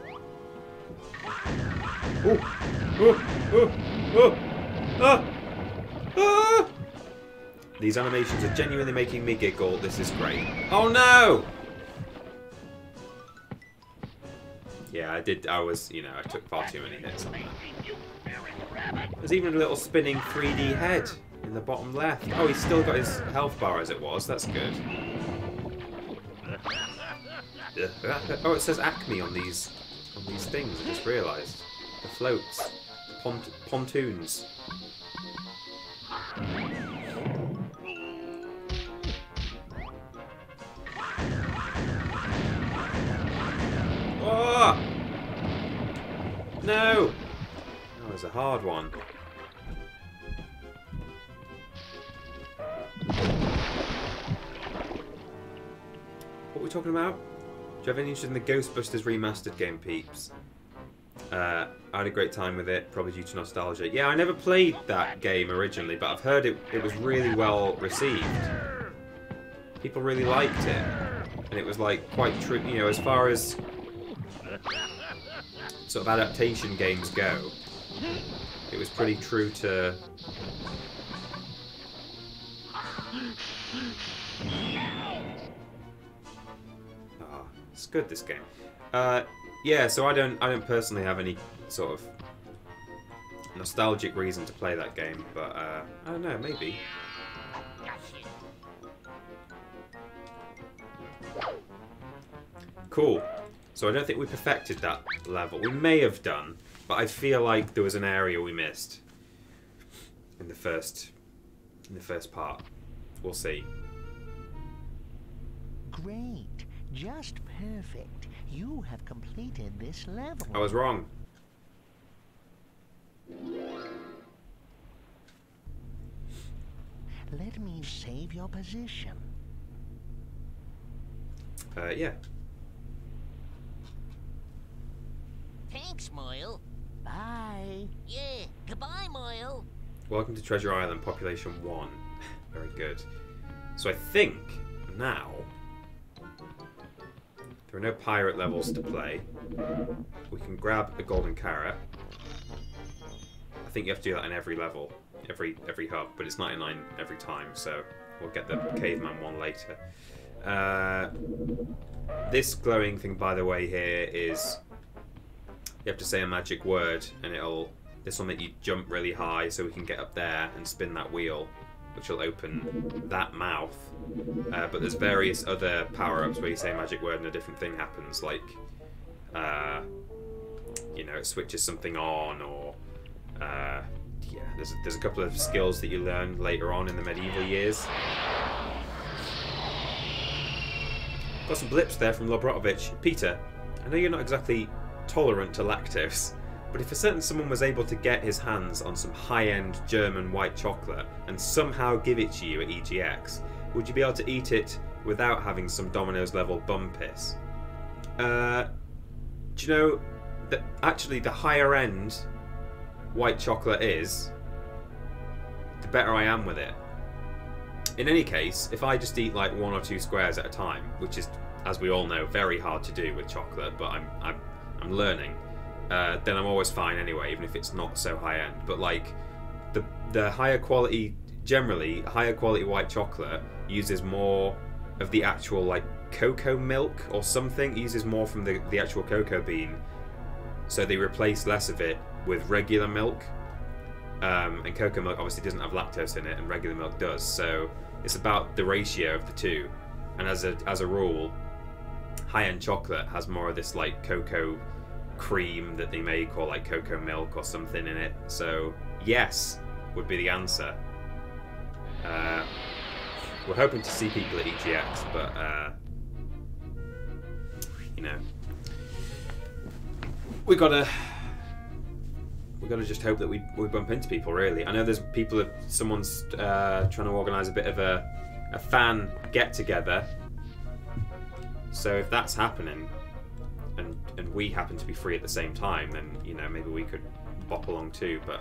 Ooh. Ooh. Ooh. Ooh. Ah. Ah. These animations are genuinely making me giggle. This is great. Oh no! Yeah, I did. I was, you know, I took far too many hits on that. There's even a little spinning 3D head in the bottom left. Oh, he's still got his health bar as it was. That's good. Oh, it says Acme on these things. I just realised. The floats, the pontoons. Oh! No! That was a hard one. What are we talking about? Do you have any interest in the Ghostbusters remastered game, peeps? I had a great time with it, probably due to nostalgia. Yeah, I never played that game originally, but I've heard it was really well received. People really liked it. And it was like quite true, you know, as far as sort of adaptation games go, it was pretty true to oh, it's good, this game. Yeah, so I don't personally have any sort of nostalgic reason to play that game, but I don't know, maybe. Cool. So I don't think we perfected that level. We may have done, but I feel like there was an area we missed in the first part. We'll see. Great. Just perfect. You have completed this level. I was wrong. Let me save your position. Yeah. Thanks, Moyle. Bye. Yeah, goodbye, Moyle. Welcome to Treasure Island, Population 1. Very good. So I think now there are no pirate levels to play. We can grab a golden carrot. I think you have to do that in every level, every hub, but it's 99 every time, so we'll get the caveman one later. This glowing thing, by the way, here is you have to say a magic word, and this will make you jump really high, so we can get up there and spin that wheel which will open that mouth. But there's various other power-ups where you say a magic word and a different thing happens, like, you know, it switches something on, or, yeah, there's a couple of skills that you learn later on in the medieval years. Got some blips there from Lobrotovich. Peter, I know you're not exactly tolerant to lactose, but if a certain someone was able to get his hands on some high-end German white chocolate and somehow give it to you at EGX, would you be able to eat it without having some Domino's-level bum piss? Do you know that actually the higher-end white chocolate is, the better I am with it. In any case, if I just eat like one or two squares at a time, which is, as we all know, very hard to do with chocolate, but I'm learning. Then I'm always fine anyway, even if it's not so high end. But like, the higher quality, generally higher quality white chocolate uses more of the actual like cocoa milk or something. It uses more from the actual cocoa bean, so they replace less of it with regular milk. And cocoa milk obviously doesn't have lactose in it, and regular milk does. So it's about the ratio of the two. And as a rule, high-end chocolate has more of this like cocoa cream that they make, or like cocoa milk or something in it. So yes would be the answer. We're hoping to see people at EGX, but you know, we gotta just hope that we bump into people, really. I know there's people, someone's trying to organise a bit of a fan get-together, so if that's happening, and we happen to be free at the same time, then, you know, maybe we could bop along too, but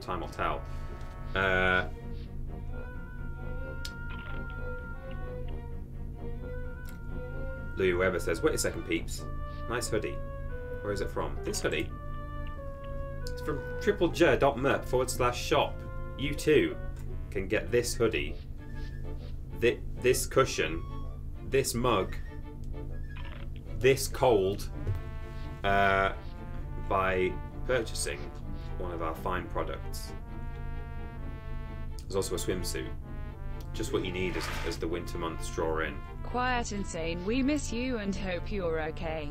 time will tell. Louis Weber says, wait a second, peeps. Nice hoodie. Where is it from? This hoodie? It's from triplej.merp/shop. You too can get this hoodie, this cushion, this mug, this cold, by purchasing one of our fine products. There's also a swimsuit. Just what you need as the winter months draw in. Quiet Insane, we miss you and hope you're okay.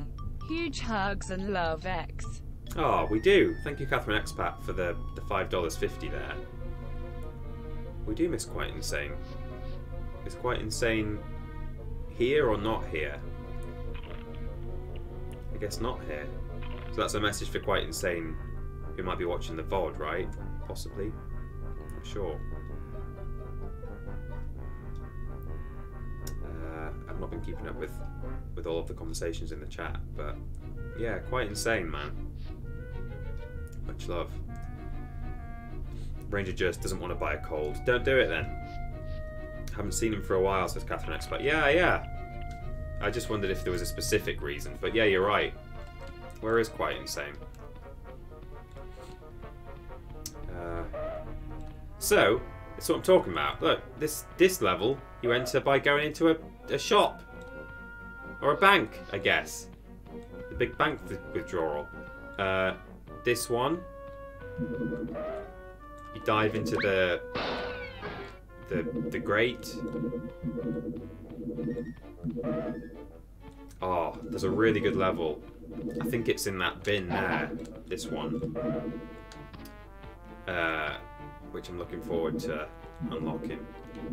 Huge hugs and love, X. Oh, we do. Thank you, Catherine Expat, for the $5.50 there. We do miss Quiet Insane. Is Quiet Insane here or not here? I guess not here. So that's a message for Quiet Insane, who might be watching the VOD, right? Possibly. Not sure. I've not been keeping up with all of the conversations in the chat, but yeah, Quiet Insane, man. Much love. Ranger just doesn't want to buy a cold. Don't do it then. Haven't seen him for a while, says Catherine Expert. Yeah. I just wondered if there was a specific reason, but yeah, you're right. Where is Quiet Insane? So, that's what I'm talking about. Look, this level you enter by going into a shop. Or a bank, I guess. The big bank withdrawal. This one, you dive into the grate. Oh, there's a really good level. I think it's in that bin there, this one, which I'm looking forward to unlocking.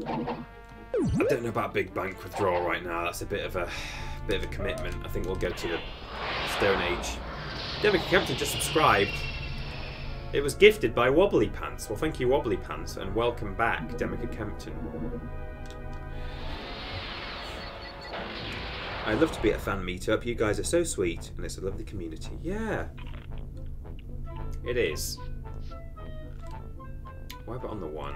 I don't know about big bank withdrawal right now. That's a bit of a commitment. I think we'll go to the Stone Age. David Captain just subscribed. It was gifted by Wobbly Pants. Well, thank you, Wobbly Pants, and welcome back, Demica Kempton. I'd love to be at a fan meetup. You guys are so sweet, and it's a lovely community. Yeah, it is. Why but on the one?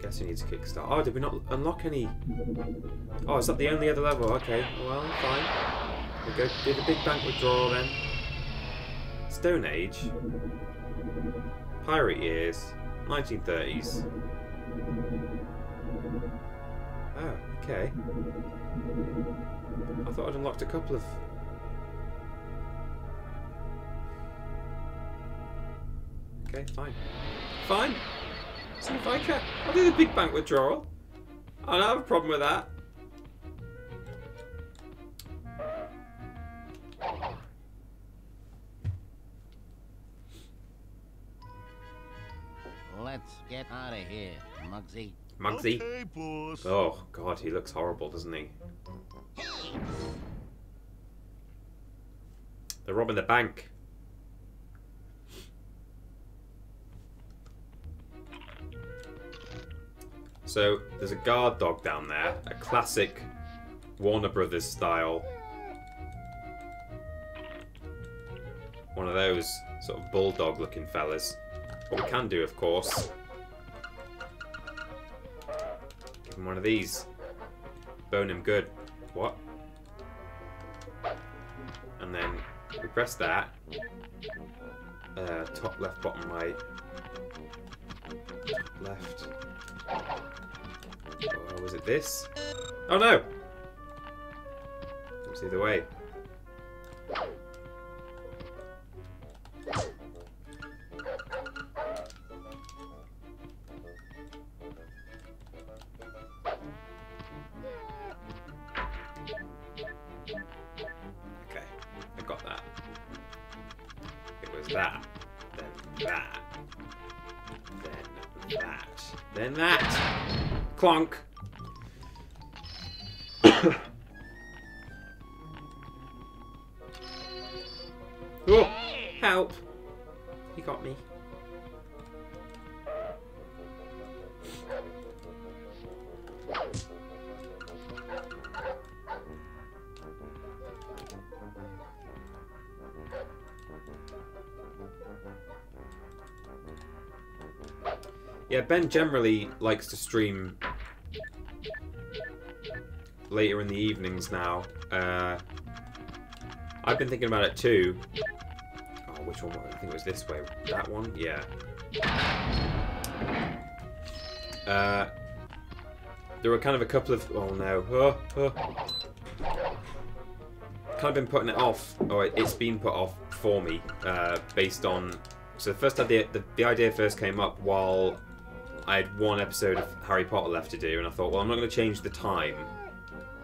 Guess you need to kickstart. Oh, did we not unlock any? Oh, is that the only other level? Okay, well, fine. We'll go do the big bank withdrawal then. Stone Age, Pirate Years, 1930s. Oh, okay. I thought I'd unlocked a couple of... Okay, fine. So if I can, I'll do the big bank withdrawal. I don't have a problem with that. Let's get out of here, Muggsy. Muggsy? Okay, boss. Oh, God, he looks horrible, doesn't he? They're robbing the bank. So, there's a guard dog down there. A classic Warner Brothers style. One of those sort of bulldog looking fellas. What we can do, of course, give him one of these. Bone him good. What? And then we press that. Top left, bottom right. Top left. Or was it this? Oh no! Don't see the way. Clonk. Oh, help. He got me. Yeah, Ben generally likes to stream later in the evenings now. I've been thinking about it too. Oh, which one? I think it was this way. That one? Yeah. There were kind of a couple of... Oh, no. Kind of been putting it off. Oh, it's been put off for me based on... So the first idea, the idea first came up while I had one episode of Harry Potter left to do, and I thought, well, I'm not going to change the time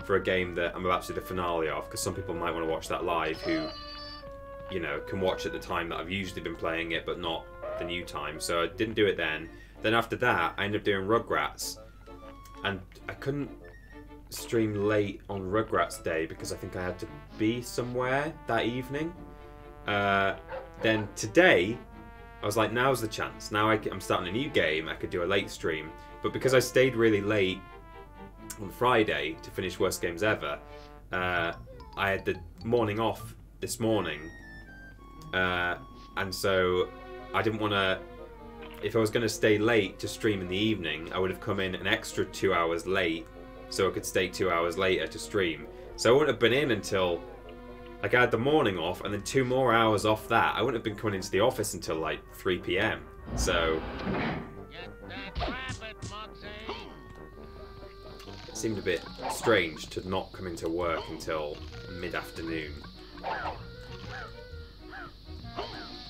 for a game that I'm about to do the finale of, because some people might want to watch that live who, you know, can watch at the time that I've usually been playing it, but not the new time. So I didn't do it then. Then after that, I ended up doing Rugrats, and I couldn't stream late on Rugrats Day because I think I had to be somewhere that evening. Then today, I was like, now's the chance. Now I'm starting a new game, I could do a late stream. But because I stayed really late on Friday to finish Worst Games Ever, I had the morning off this morning, and so I didn't want to, if I was going to stay late to stream in the evening, I would have come in an extra 2 hours late so I could stay 2 hours later to stream. So I wouldn't have been in until, like, I had the morning off and then 2 more hours off that. I wouldn't have been coming into the office until like 3 PM, so... It seemed a bit strange to not come into work until mid-afternoon.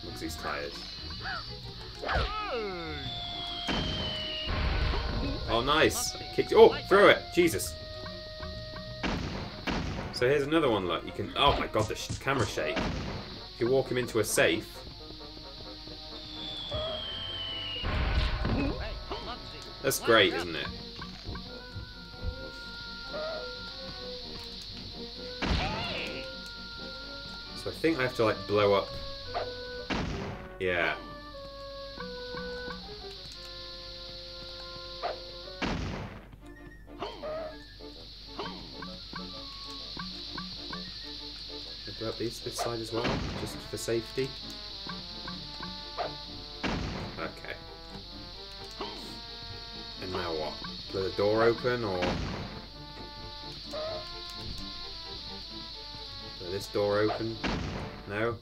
Looks he's tired. Oh, nice! I kicked it. Oh, throw it! Jesus! So here's another one, look. You can... Oh my god, the camera shake. If you walk him into a safe... That's great, isn't it? So I think I have to, like, blow up. Yeah. Blow up these, this side as well, just for safety. Okay. And now what? Blow the door open, or... This door open? No?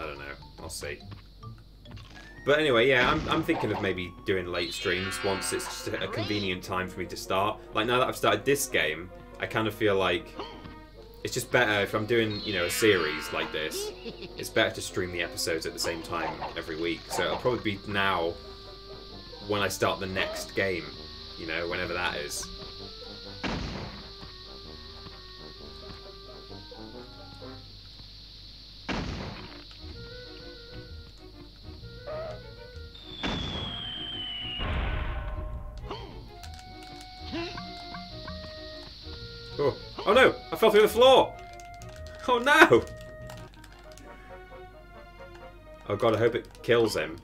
I don't know. I'll see. But anyway, yeah, I'm thinking of maybe doing late streams once it's just a convenient time for me to start. Like, now that I've started this game, I kind of feel like it's just better if I'm doing, you know, a series like this. It's better to stream the episodes at the same time every week. So it'll probably be now when I start the next game, you know, whenever that is. Oh, oh no! I fell through the floor! Oh no! Oh god, I hope it kills him.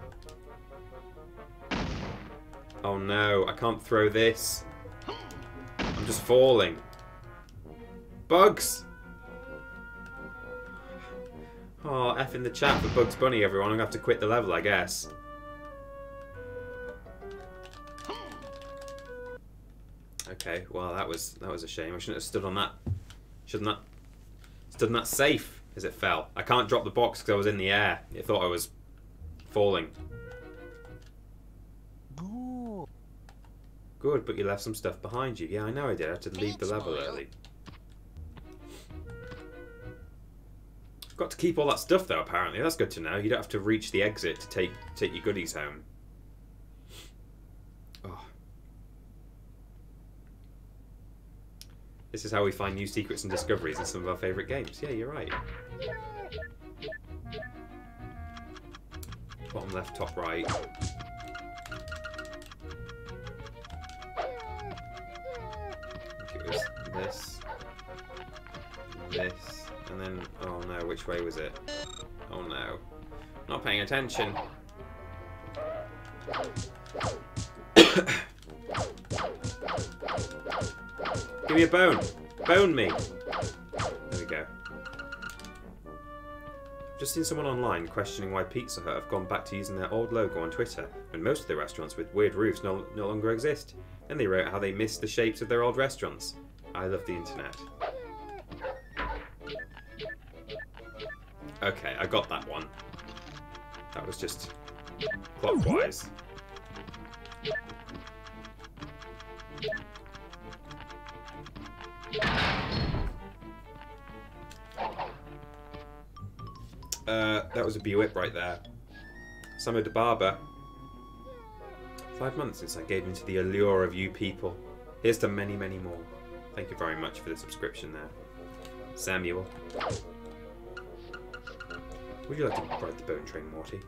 Oh no, I can't throw this. I'm just falling. Bugs! Oh, F in the chat for Bugs Bunny, everyone. I'm gonna have to quit the level, I guess. Okay, well that was a shame. I shouldn't have stood on that. Shouldn't have stood on that safe as it fell. I can't drop the box because I was in the air. It thought I was falling. Ooh. Good, but you left some stuff behind you. Yeah, I know I did. I had to leave the level early. Got to keep all that stuff though. Apparently, that's good to know. You don't have to reach the exit to take your goodies home. Oh. This is how we find new secrets and discoveries in some of our favourite games. Yeah, you're right. Bottom left, top right. I think it was this. This. And then, oh no, which way was it? Oh no. Not paying attention. Give me a bone. Bone me. There we go. Just seen someone online questioning why Pizza Hut have gone back to using their old logo on Twitter when most of the restaurants with weird roofs no longer exist. And they wrote how they miss the shapes of their old restaurants. I love the internet. Okay, I got that one. That was just clockwise. That was a Buick right there. Samo de Barber. 5 months since I gave into the allure of you people. Here's to many, many more. Thank you very much for the subscription there. Samuel. Would you like to ride the bone train, Morty?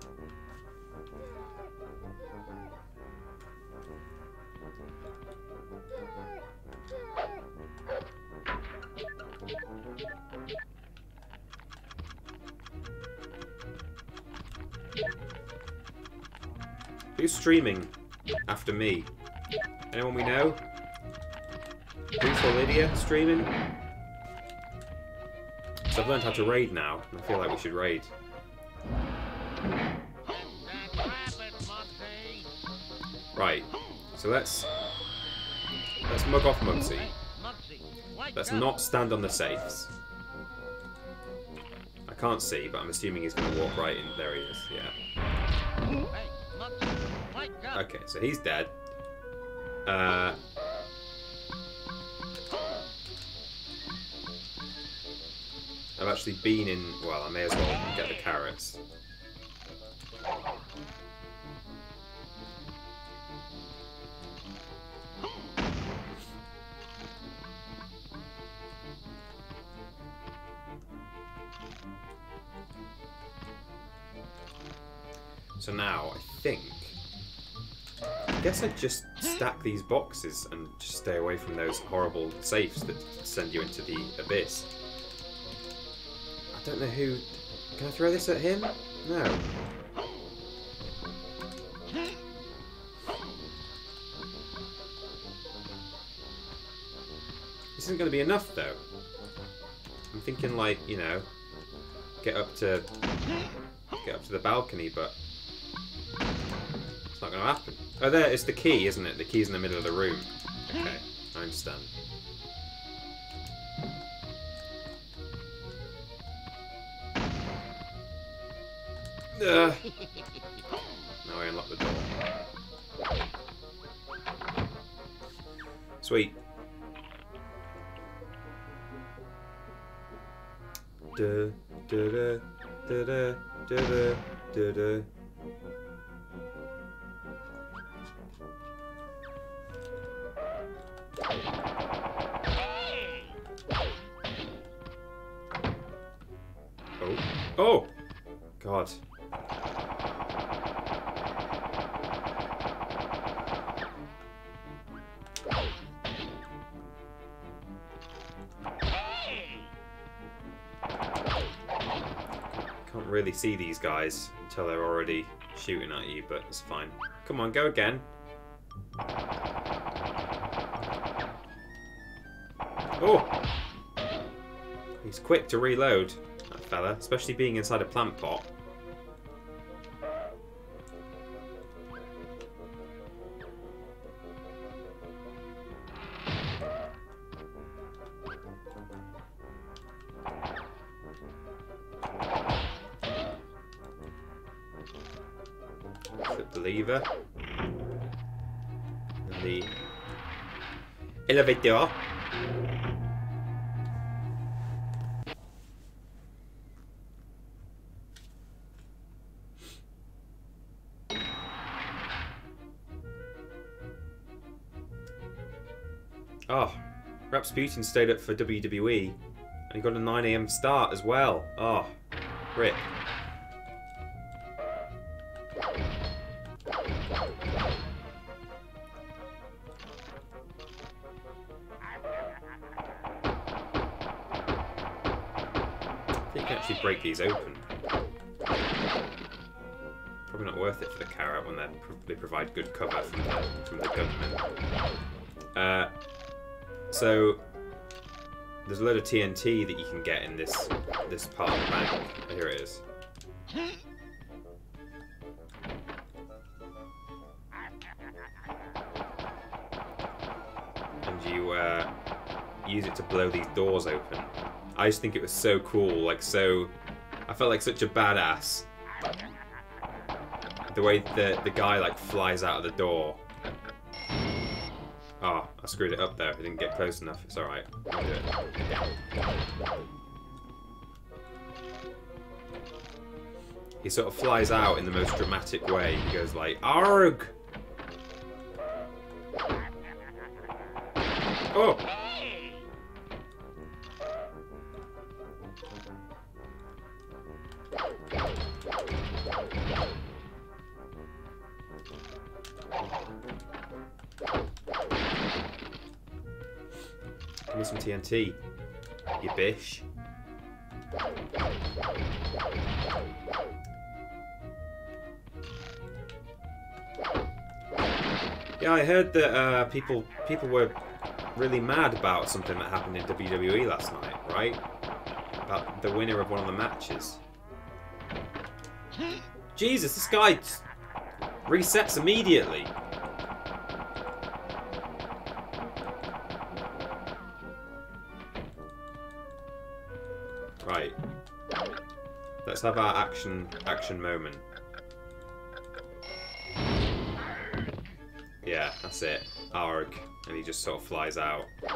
Who's streaming after me? Anyone we know? Who's Lydia streaming? So I've learned how to raid now, and I feel like we should raid. Right, so let's mug off Mugsy. Let's not stand on the safes. I can't see, but I'm assuming he's going to walk right in. There he is, yeah. Okay, so he's dead. I've actually been in... Well, I may as well get the carrots. So now, I think... I guess I just stack these boxes and just stay away from those horrible safes that send you into the abyss. I don't know who... Can I throw this at him? No. This isn't going to be enough though. I'm thinking like, you know, get up to the balcony, but... It's not going to happen. Oh, there, it's the key, isn't it? The key's in the middle of the room. Okay, I understand. Now I unlock the door. Sweet. Da da da da da da da da. Oh! God. Can't really see these guys until they're already shooting at you, but it's fine. Come on, go again. Oh! He's quick to reload, that fella, especially being inside a plant pot. The believer. And the elevator. Putin stayed up for WWE and he got a 9 AM start as well. Oh, rip. I think you can actually break these open. Probably not worth it for the carrot when they provide good cover from the gunmen. So there's a load of TNT that you can get in this part of the bank. Here it is. And you use it to blow these doors open. I just think it was so cool, like so... I felt like such a badass. The way the guy like flies out of the door. Oh, I screwed it up there. I didn't get close enough. It's alright. I'll do it. He sort of flies out in the most dramatic way. He goes like, ARG! Oh! Some TNT, you bish. Yeah, I heard that people were really mad about something that happened in WWE last night, right? About the winner of one of the matches. Jesus, this guy resets immediately. Let's have our action moment. Yeah, that's it. Arg. And he just sort of flies out. It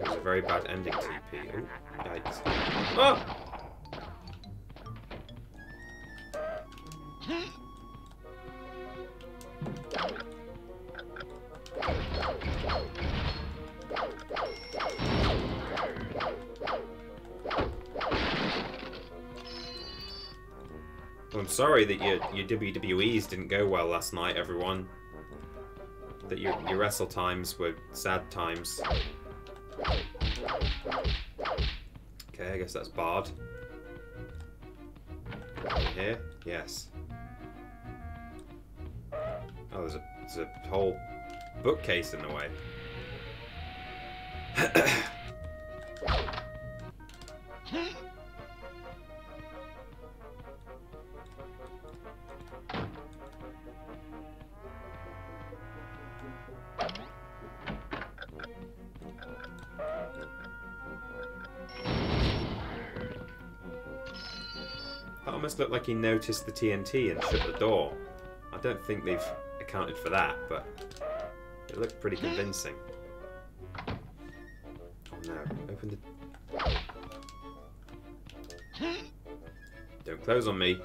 was a very bad ending TP. Oh, yikes. Oh! Sorry that your WWEs didn't go well last night, everyone. That your wrestle times were sad times. Okay, I guess that's barred. Here? Yes. Oh, there's a whole bookcase in the way. Looked like he noticed the TNT and shut the door. I don't think they've accounted for that, but it looked pretty convincing. Oh no, open the... Don't close on me.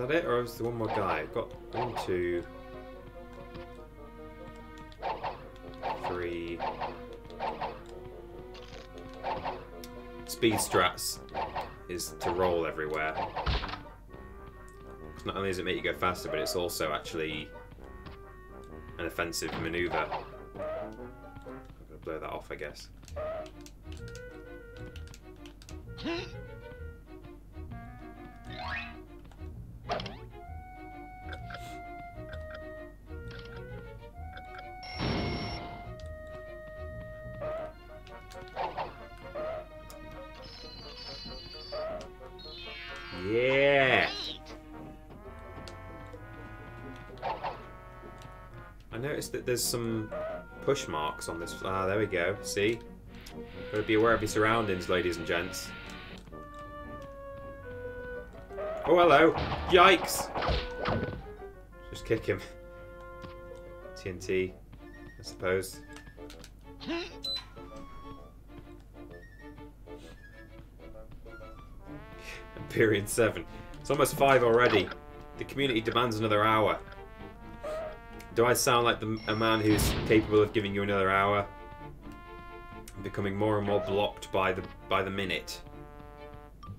Is that it, or is there one more guy? I've got 1, 2, 3. Speed strats is to roll everywhere. Not only does it make you go faster, but it's also actually an offensive maneuver. I'm gonna blow that off, I guess. Yeah! I noticed that there's some push marks on this. Ah, there we go. See? Gotta be aware of your surroundings, ladies and gents. Oh, hello! Yikes! Just kick him. TNT, I suppose. Empyrean7. It's almost 5 already. The community demands another hour. Do I sound like a man who's capable of giving you another hour? I'm becoming more and more blocked by the minute.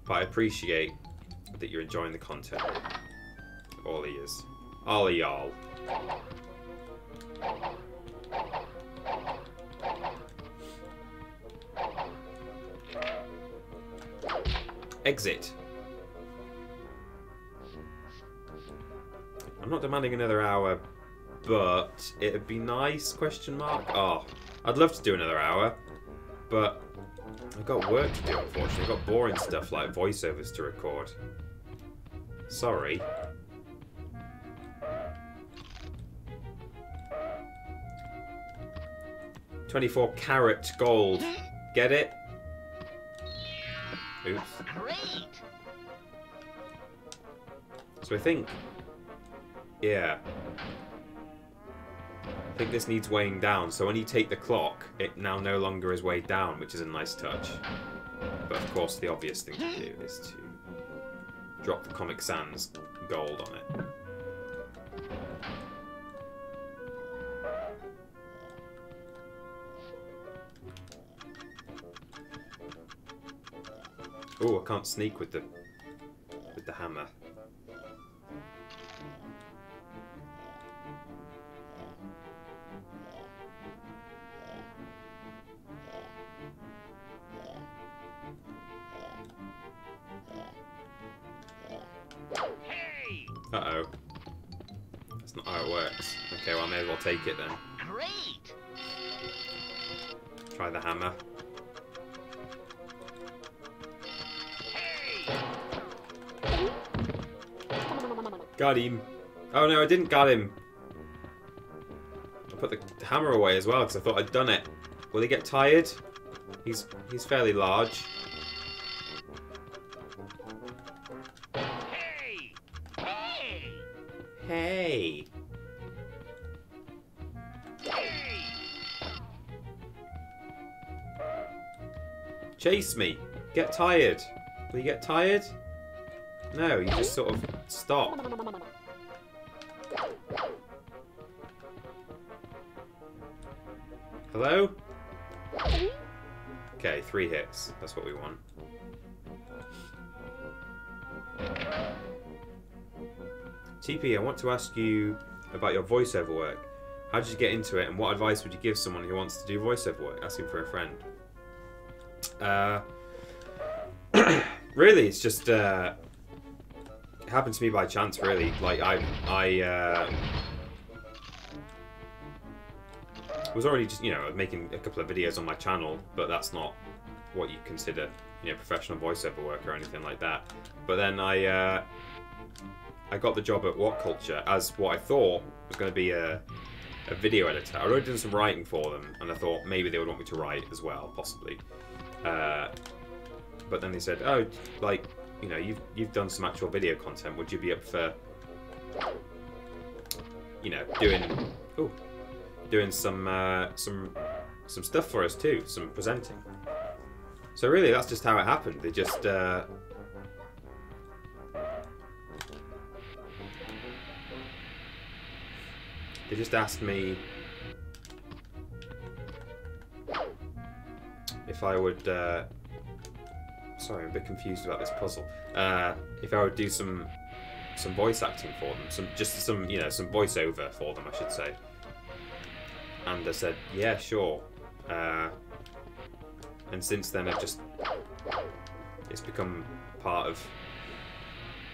But I appreciate that you're enjoying the content. All he is. All of y'all. Exit. I'm not demanding another hour, but it'd be nice, question mark? Oh, I'd love to do another hour, but I've got work to do, unfortunately. I've got boring stuff like voiceovers to record. Sorry. $24 karat gold. Get it? Oops. Great. So I think... yeah. I think this needs weighing down, so when you take the clock, it now no longer is weighed down, which is a nice touch. But of course the obvious thing to do is to drop the Comic Sans gold on it. Oh, I can't sneak with the hammer. Uh-oh. That's not how it works. Okay, well, I may as well take it then. Great. Try the hammer. Got him. Oh no, I didn't got him. I put the hammer away as well because I thought I'd done it. Will he get tired? He's fairly large. Hey! Hey! Hey! Chase me. Get tired. Will you get tired? No, you just sort of stop. Hello? Okay, 3 hits. That's what we want. TP, I want to ask you about your voiceover work. How did you get into it, and what advice would you give someone who wants to do voiceover work? Asking for a friend. Really, it's just... it happened to me by chance, really. Like, I was already just, you know, making a couple of videos on my channel, but that's not what you consider, you know, professional voiceover work or anything like that. But then I got the job at What Culture as what I thought was going to be a video editor. I already done some writing for them, and I thought maybe they would want me to write as well, possibly. But then they said, oh, like, you know, you've done some actual video content. Would you be up for, you know, doing some stuff for us too, some presenting? So really, that's just how it happened. They just They just asked me if I would, sorry, I'm a bit confused about this puzzle, if I would do some voice acting for them, some voiceover for them, I should say. And I said, yeah, sure. And since then I've just, it's become part of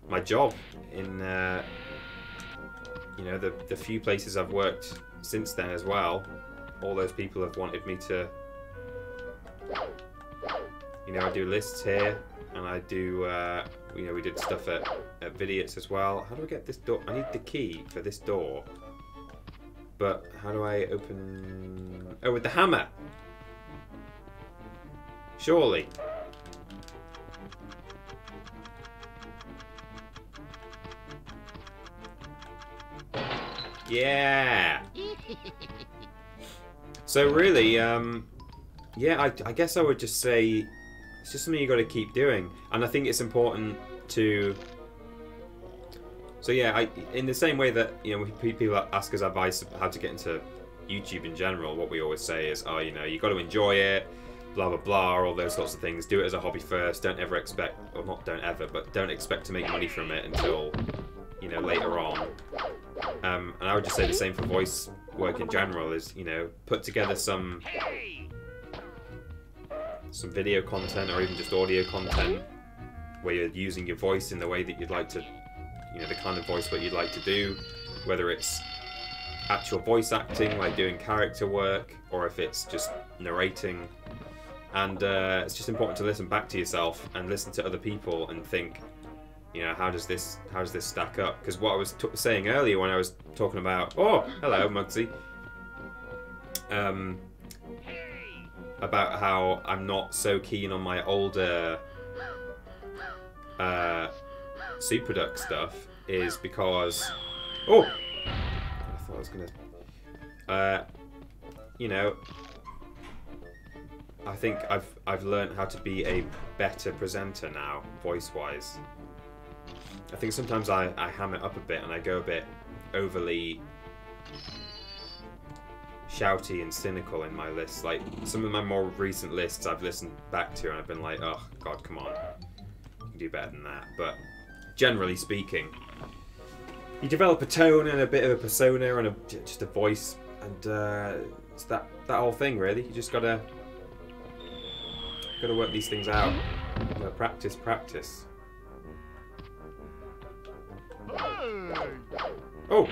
my job in, you know, the few places I've worked since then as well. All those people have wanted me to, you know, I do lists here, and I do, you know, we did stuff at Vidiots as well. How do I get this door? I need the key for this door. But how do I open... Oh, with the hammer! Surely. Yeah! So really, yeah, I guess I would just say it's just something you got to keep doing. And I think it's important to... So yeah, in the same way that, you know, when people ask us advice how to get into YouTube in general, what we always say is, oh, you know, you got to enjoy it, blah blah blah, all those sorts of things. Do it as a hobby first. Don't ever expect, or not don't ever, but don't expect to make money from it until, you know, later on. And I would just say the same for voice work in general is, you know, put together some video content or even just audio content where you're using your voice in the way that you'd like to. You know, the kind of voice work you'd like to do, whether it's actual voice acting, like doing character work, or if it's just narrating. And it's just important to listen back to yourself and listen to other people and think, you know, how does this stack up? Because what I was saying earlier when I was talking about, oh, hello, Mugsy, about how I'm not so keen on my older Super Duck stuff is because, oh, I thought I was gonna, you know, I think I've learned how to be a better presenter now, voice-wise. I think sometimes I ham it up a bit and I go a bit overly shouty and cynical in my lists. Like some of my more recent lists I've listened back to and I've been like, oh God, come on, you can do better than that. But generally speaking, you develop a tone and a bit of a persona and just a voice, and it's that whole thing really. You just gotta work these things out. Practice. Oh.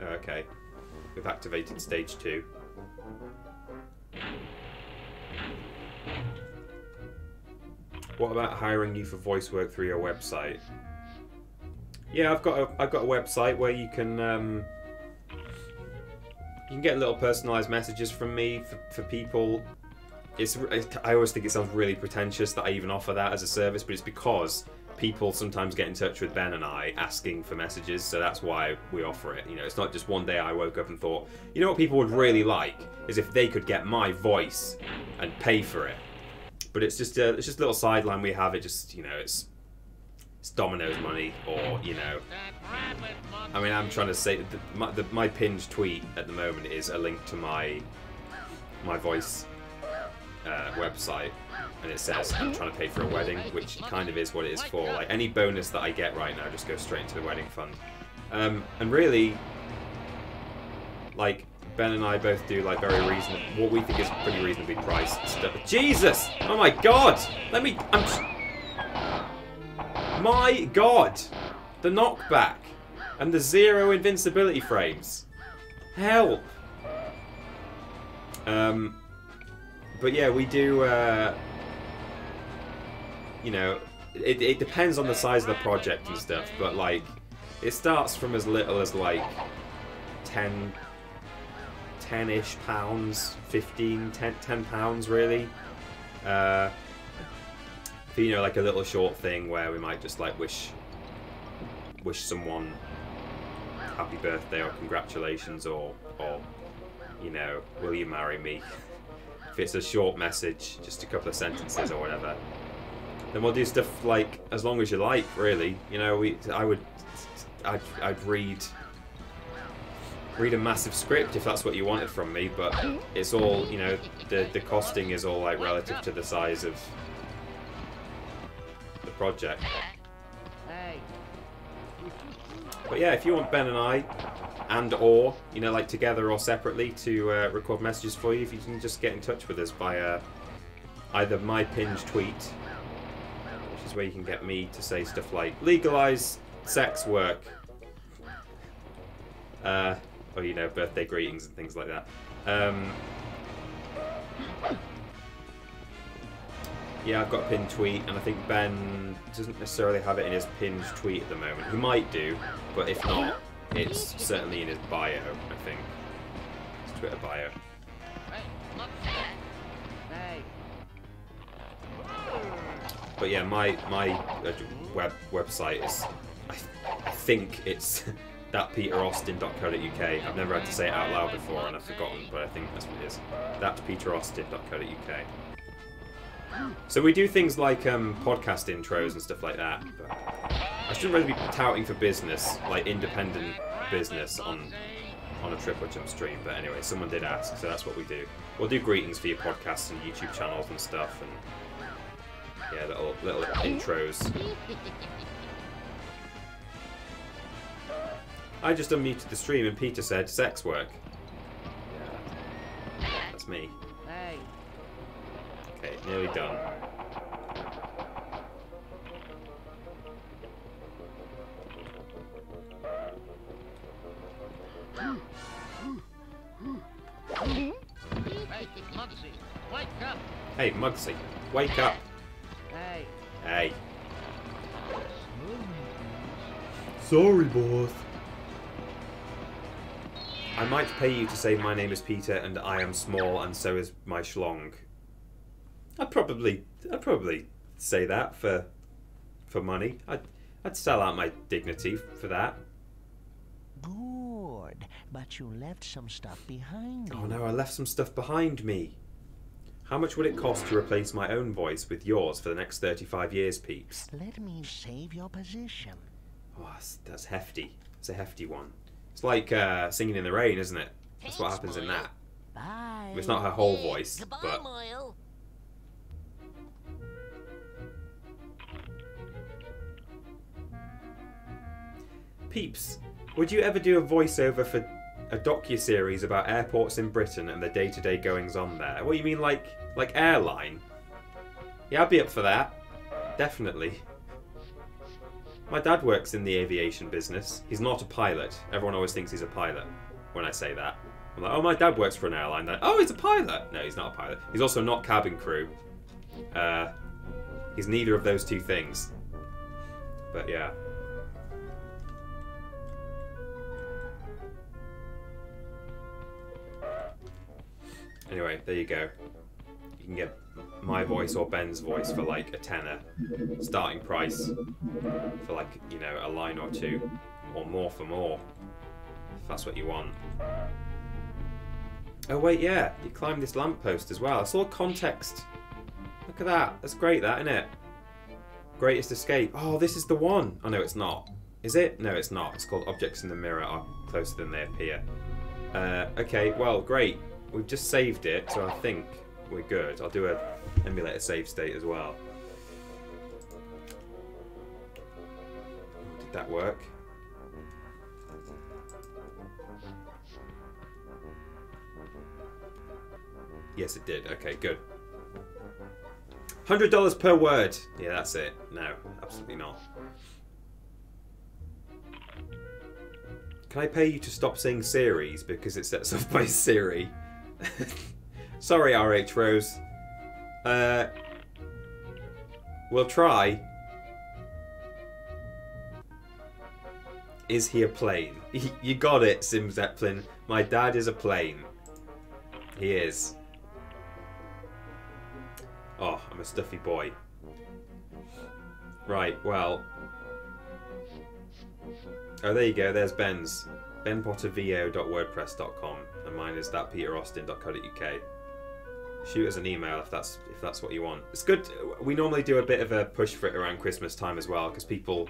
Okay, we've activated stage 2. What about hiring you for voice work through your website? Yeah, I've got a website where you can get little personalised messages from me for people. I always think it sounds really pretentious that I even offer that as a service, but it's because people sometimes get in touch with Ben and I asking for messages, so that's why we offer it. You know, it's not just one day I woke up and thought, you know what people would really like is if they could get my voice and pay for it. But it's just a little sideline we have. It just, you know, it's Domino's money, or, you know, I mean, I'm trying to say that my pinned tweet at the moment is a link to my voice website, and it says I'm trying to pay for a wedding, which kind of is what it is for. Like any bonus that I get right now just goes straight into the wedding fund. And really, like, Ben and I both do like very reasonable, what we think is pretty reasonably priced stuff. Jesus! Oh my God! My God! The knockback and the 0 invincibility frames. Help! But yeah, we do. You know, it depends on the size of the project and stuff, but like, it starts from as little as like 10-ish pounds, 10 pounds really, for, you know, like a little short thing where we might just like wish someone happy birthday or congratulations or you know, will you marry me? If it's a short message, just a couple of sentences or whatever, then we'll do stuff like as long as you like, really. You know, I'd read read a massive script if that's what you wanted from me, but it's all, you know, the costing is all like relative to the size of the project. But yeah, if you want Ben and I, and or, you know, like together or separately to record messages for you, if you can just get in touch with us by either my pinned tweet, which is where you can get me to say stuff like, legalize sex work, or, you know, birthday greetings and things like that. Yeah, I've got a pinned tweet, and I think Ben doesn't necessarily have it in his pinned tweet at the moment. He might do, but if not, it's certainly in his bio, I think. His Twitter bio. But yeah, my website is, I think it's thatpeteraustin.co.uk. I've never had to say it out loud before, and I've forgotten, but I think that's what it is. Thatpeteraustin.co.uk. So we do things like podcast intros and stuff like that. But I shouldn't really be touting for business, like independent business on a Triple Jump stream. But anyway, someone did ask, so that's what we do. We'll do greetings for your podcasts and YouTube channels and stuff, and yeah, little intros. I just unmuted the stream and Peter said sex work. Yeah, that's me. Okay, nearly done. Hey, Mugsy, wake up. Hey. Sorry, boss. I might pay you to say my name is Peter and I am small and so is my schlong. I'd probably say that for money. I'd sell out my dignity for that. Good, but you left some stuff behind. Oh no, I left some stuff behind me. How much would it cost to replace my own voice with yours for the next 35 years, peeps? Let me save your position. Oh, that's hefty. It's a hefty one. It's like Singing in the Rain, isn't it? That's what happens in that. Bye. It's not her whole voice, goodbye, but... Moyle. Peeps, would you ever do a voiceover for a docu-series about airports in Britain and the day-to-day goings-on there? What do you mean, like airline? Yeah, I'd be up for that. Definitely. My dad works in the aviation business. He's not a pilot. Everyone always thinks he's a pilot when I say that. I'm like, oh, my dad works for an airline. Like, oh, he's a pilot. No, he's not a pilot. He's also not cabin crew. He's neither of those two things. But yeah. Anyway, there you go. You can get my voice or Ben's voice for like a tenner, starting price for like, you know, a line or two, or more for more, if that's what you want. Oh wait, yeah, you climb this lamppost as well. It's all context. Look at that. That's great, that, isn't it? Greatest Escape. Oh, this is the one. Oh no, it's not. Is it? No, it's not. It's called Objects in the Mirror Are Closer Than They Appear. Okay, well, great. We've just saved it, so I think we're good. I'll do an emulator save state as well. Did that work? Yes, it did. Okay, good. $100 per word. Yeah, that's it. No, absolutely not. Can I pay you to stop saying series because it sets off by Siri? Sorry, RH Rose. We'll try. Is he a plane? You got it, Sim Zeppelin. My dad is a plane. He is. Oh, I'm a stuffy boy. Right, well. Oh, there you go. There's Ben's. benpottervo.wordpress.com, and mine is thatpeteraustin.co.uk. Shoot us an email if that's what you want. It's good. We normally do a bit of a push for it around Christmas time as well, because people,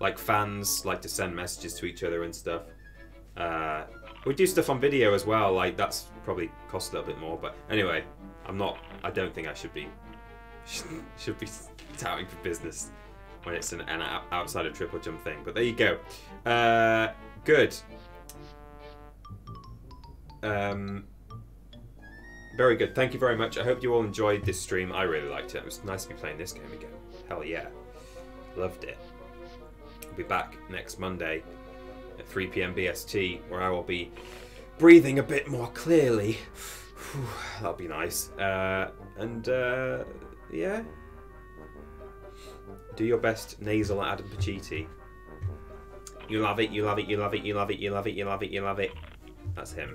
like fans, like to send messages to each other and stuff. We do stuff on video as well, like that's probably cost a little bit more, but anyway, I don't think I should be touting for business when it's an outside of Triple Jump thing, but there you go. Good. Very good. Thank you very much. I hope you all enjoyed this stream. I really liked it. It was nice to be playing this game again. Hell yeah. Loved it. I'll be back next Monday at 3 PM BST, where I will be breathing a bit more clearly. Whew, that'll be nice. Yeah. Do your best nasal at Adam Pacitti. You love it, you love it, you love it, you love it, you love it, you love it, you love it. That's him.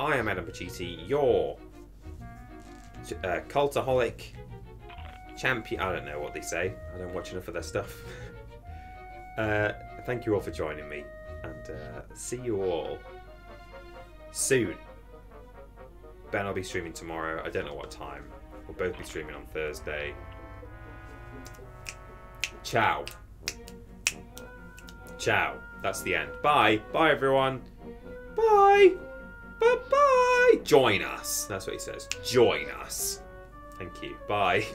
I am Adam Pacitti, your Cultaholic champion. I don't know what they say. I don't watch enough of their stuff. Thank you all for joining me, and see you all soon. Ben will be streaming tomorrow. I don't know what time. We'll both be streaming on Thursday. Ciao. Ciao. That's the end. Bye. Bye, everyone. Bye. Bye-bye. Join us. That's what he says. Join us. Thank you. Bye.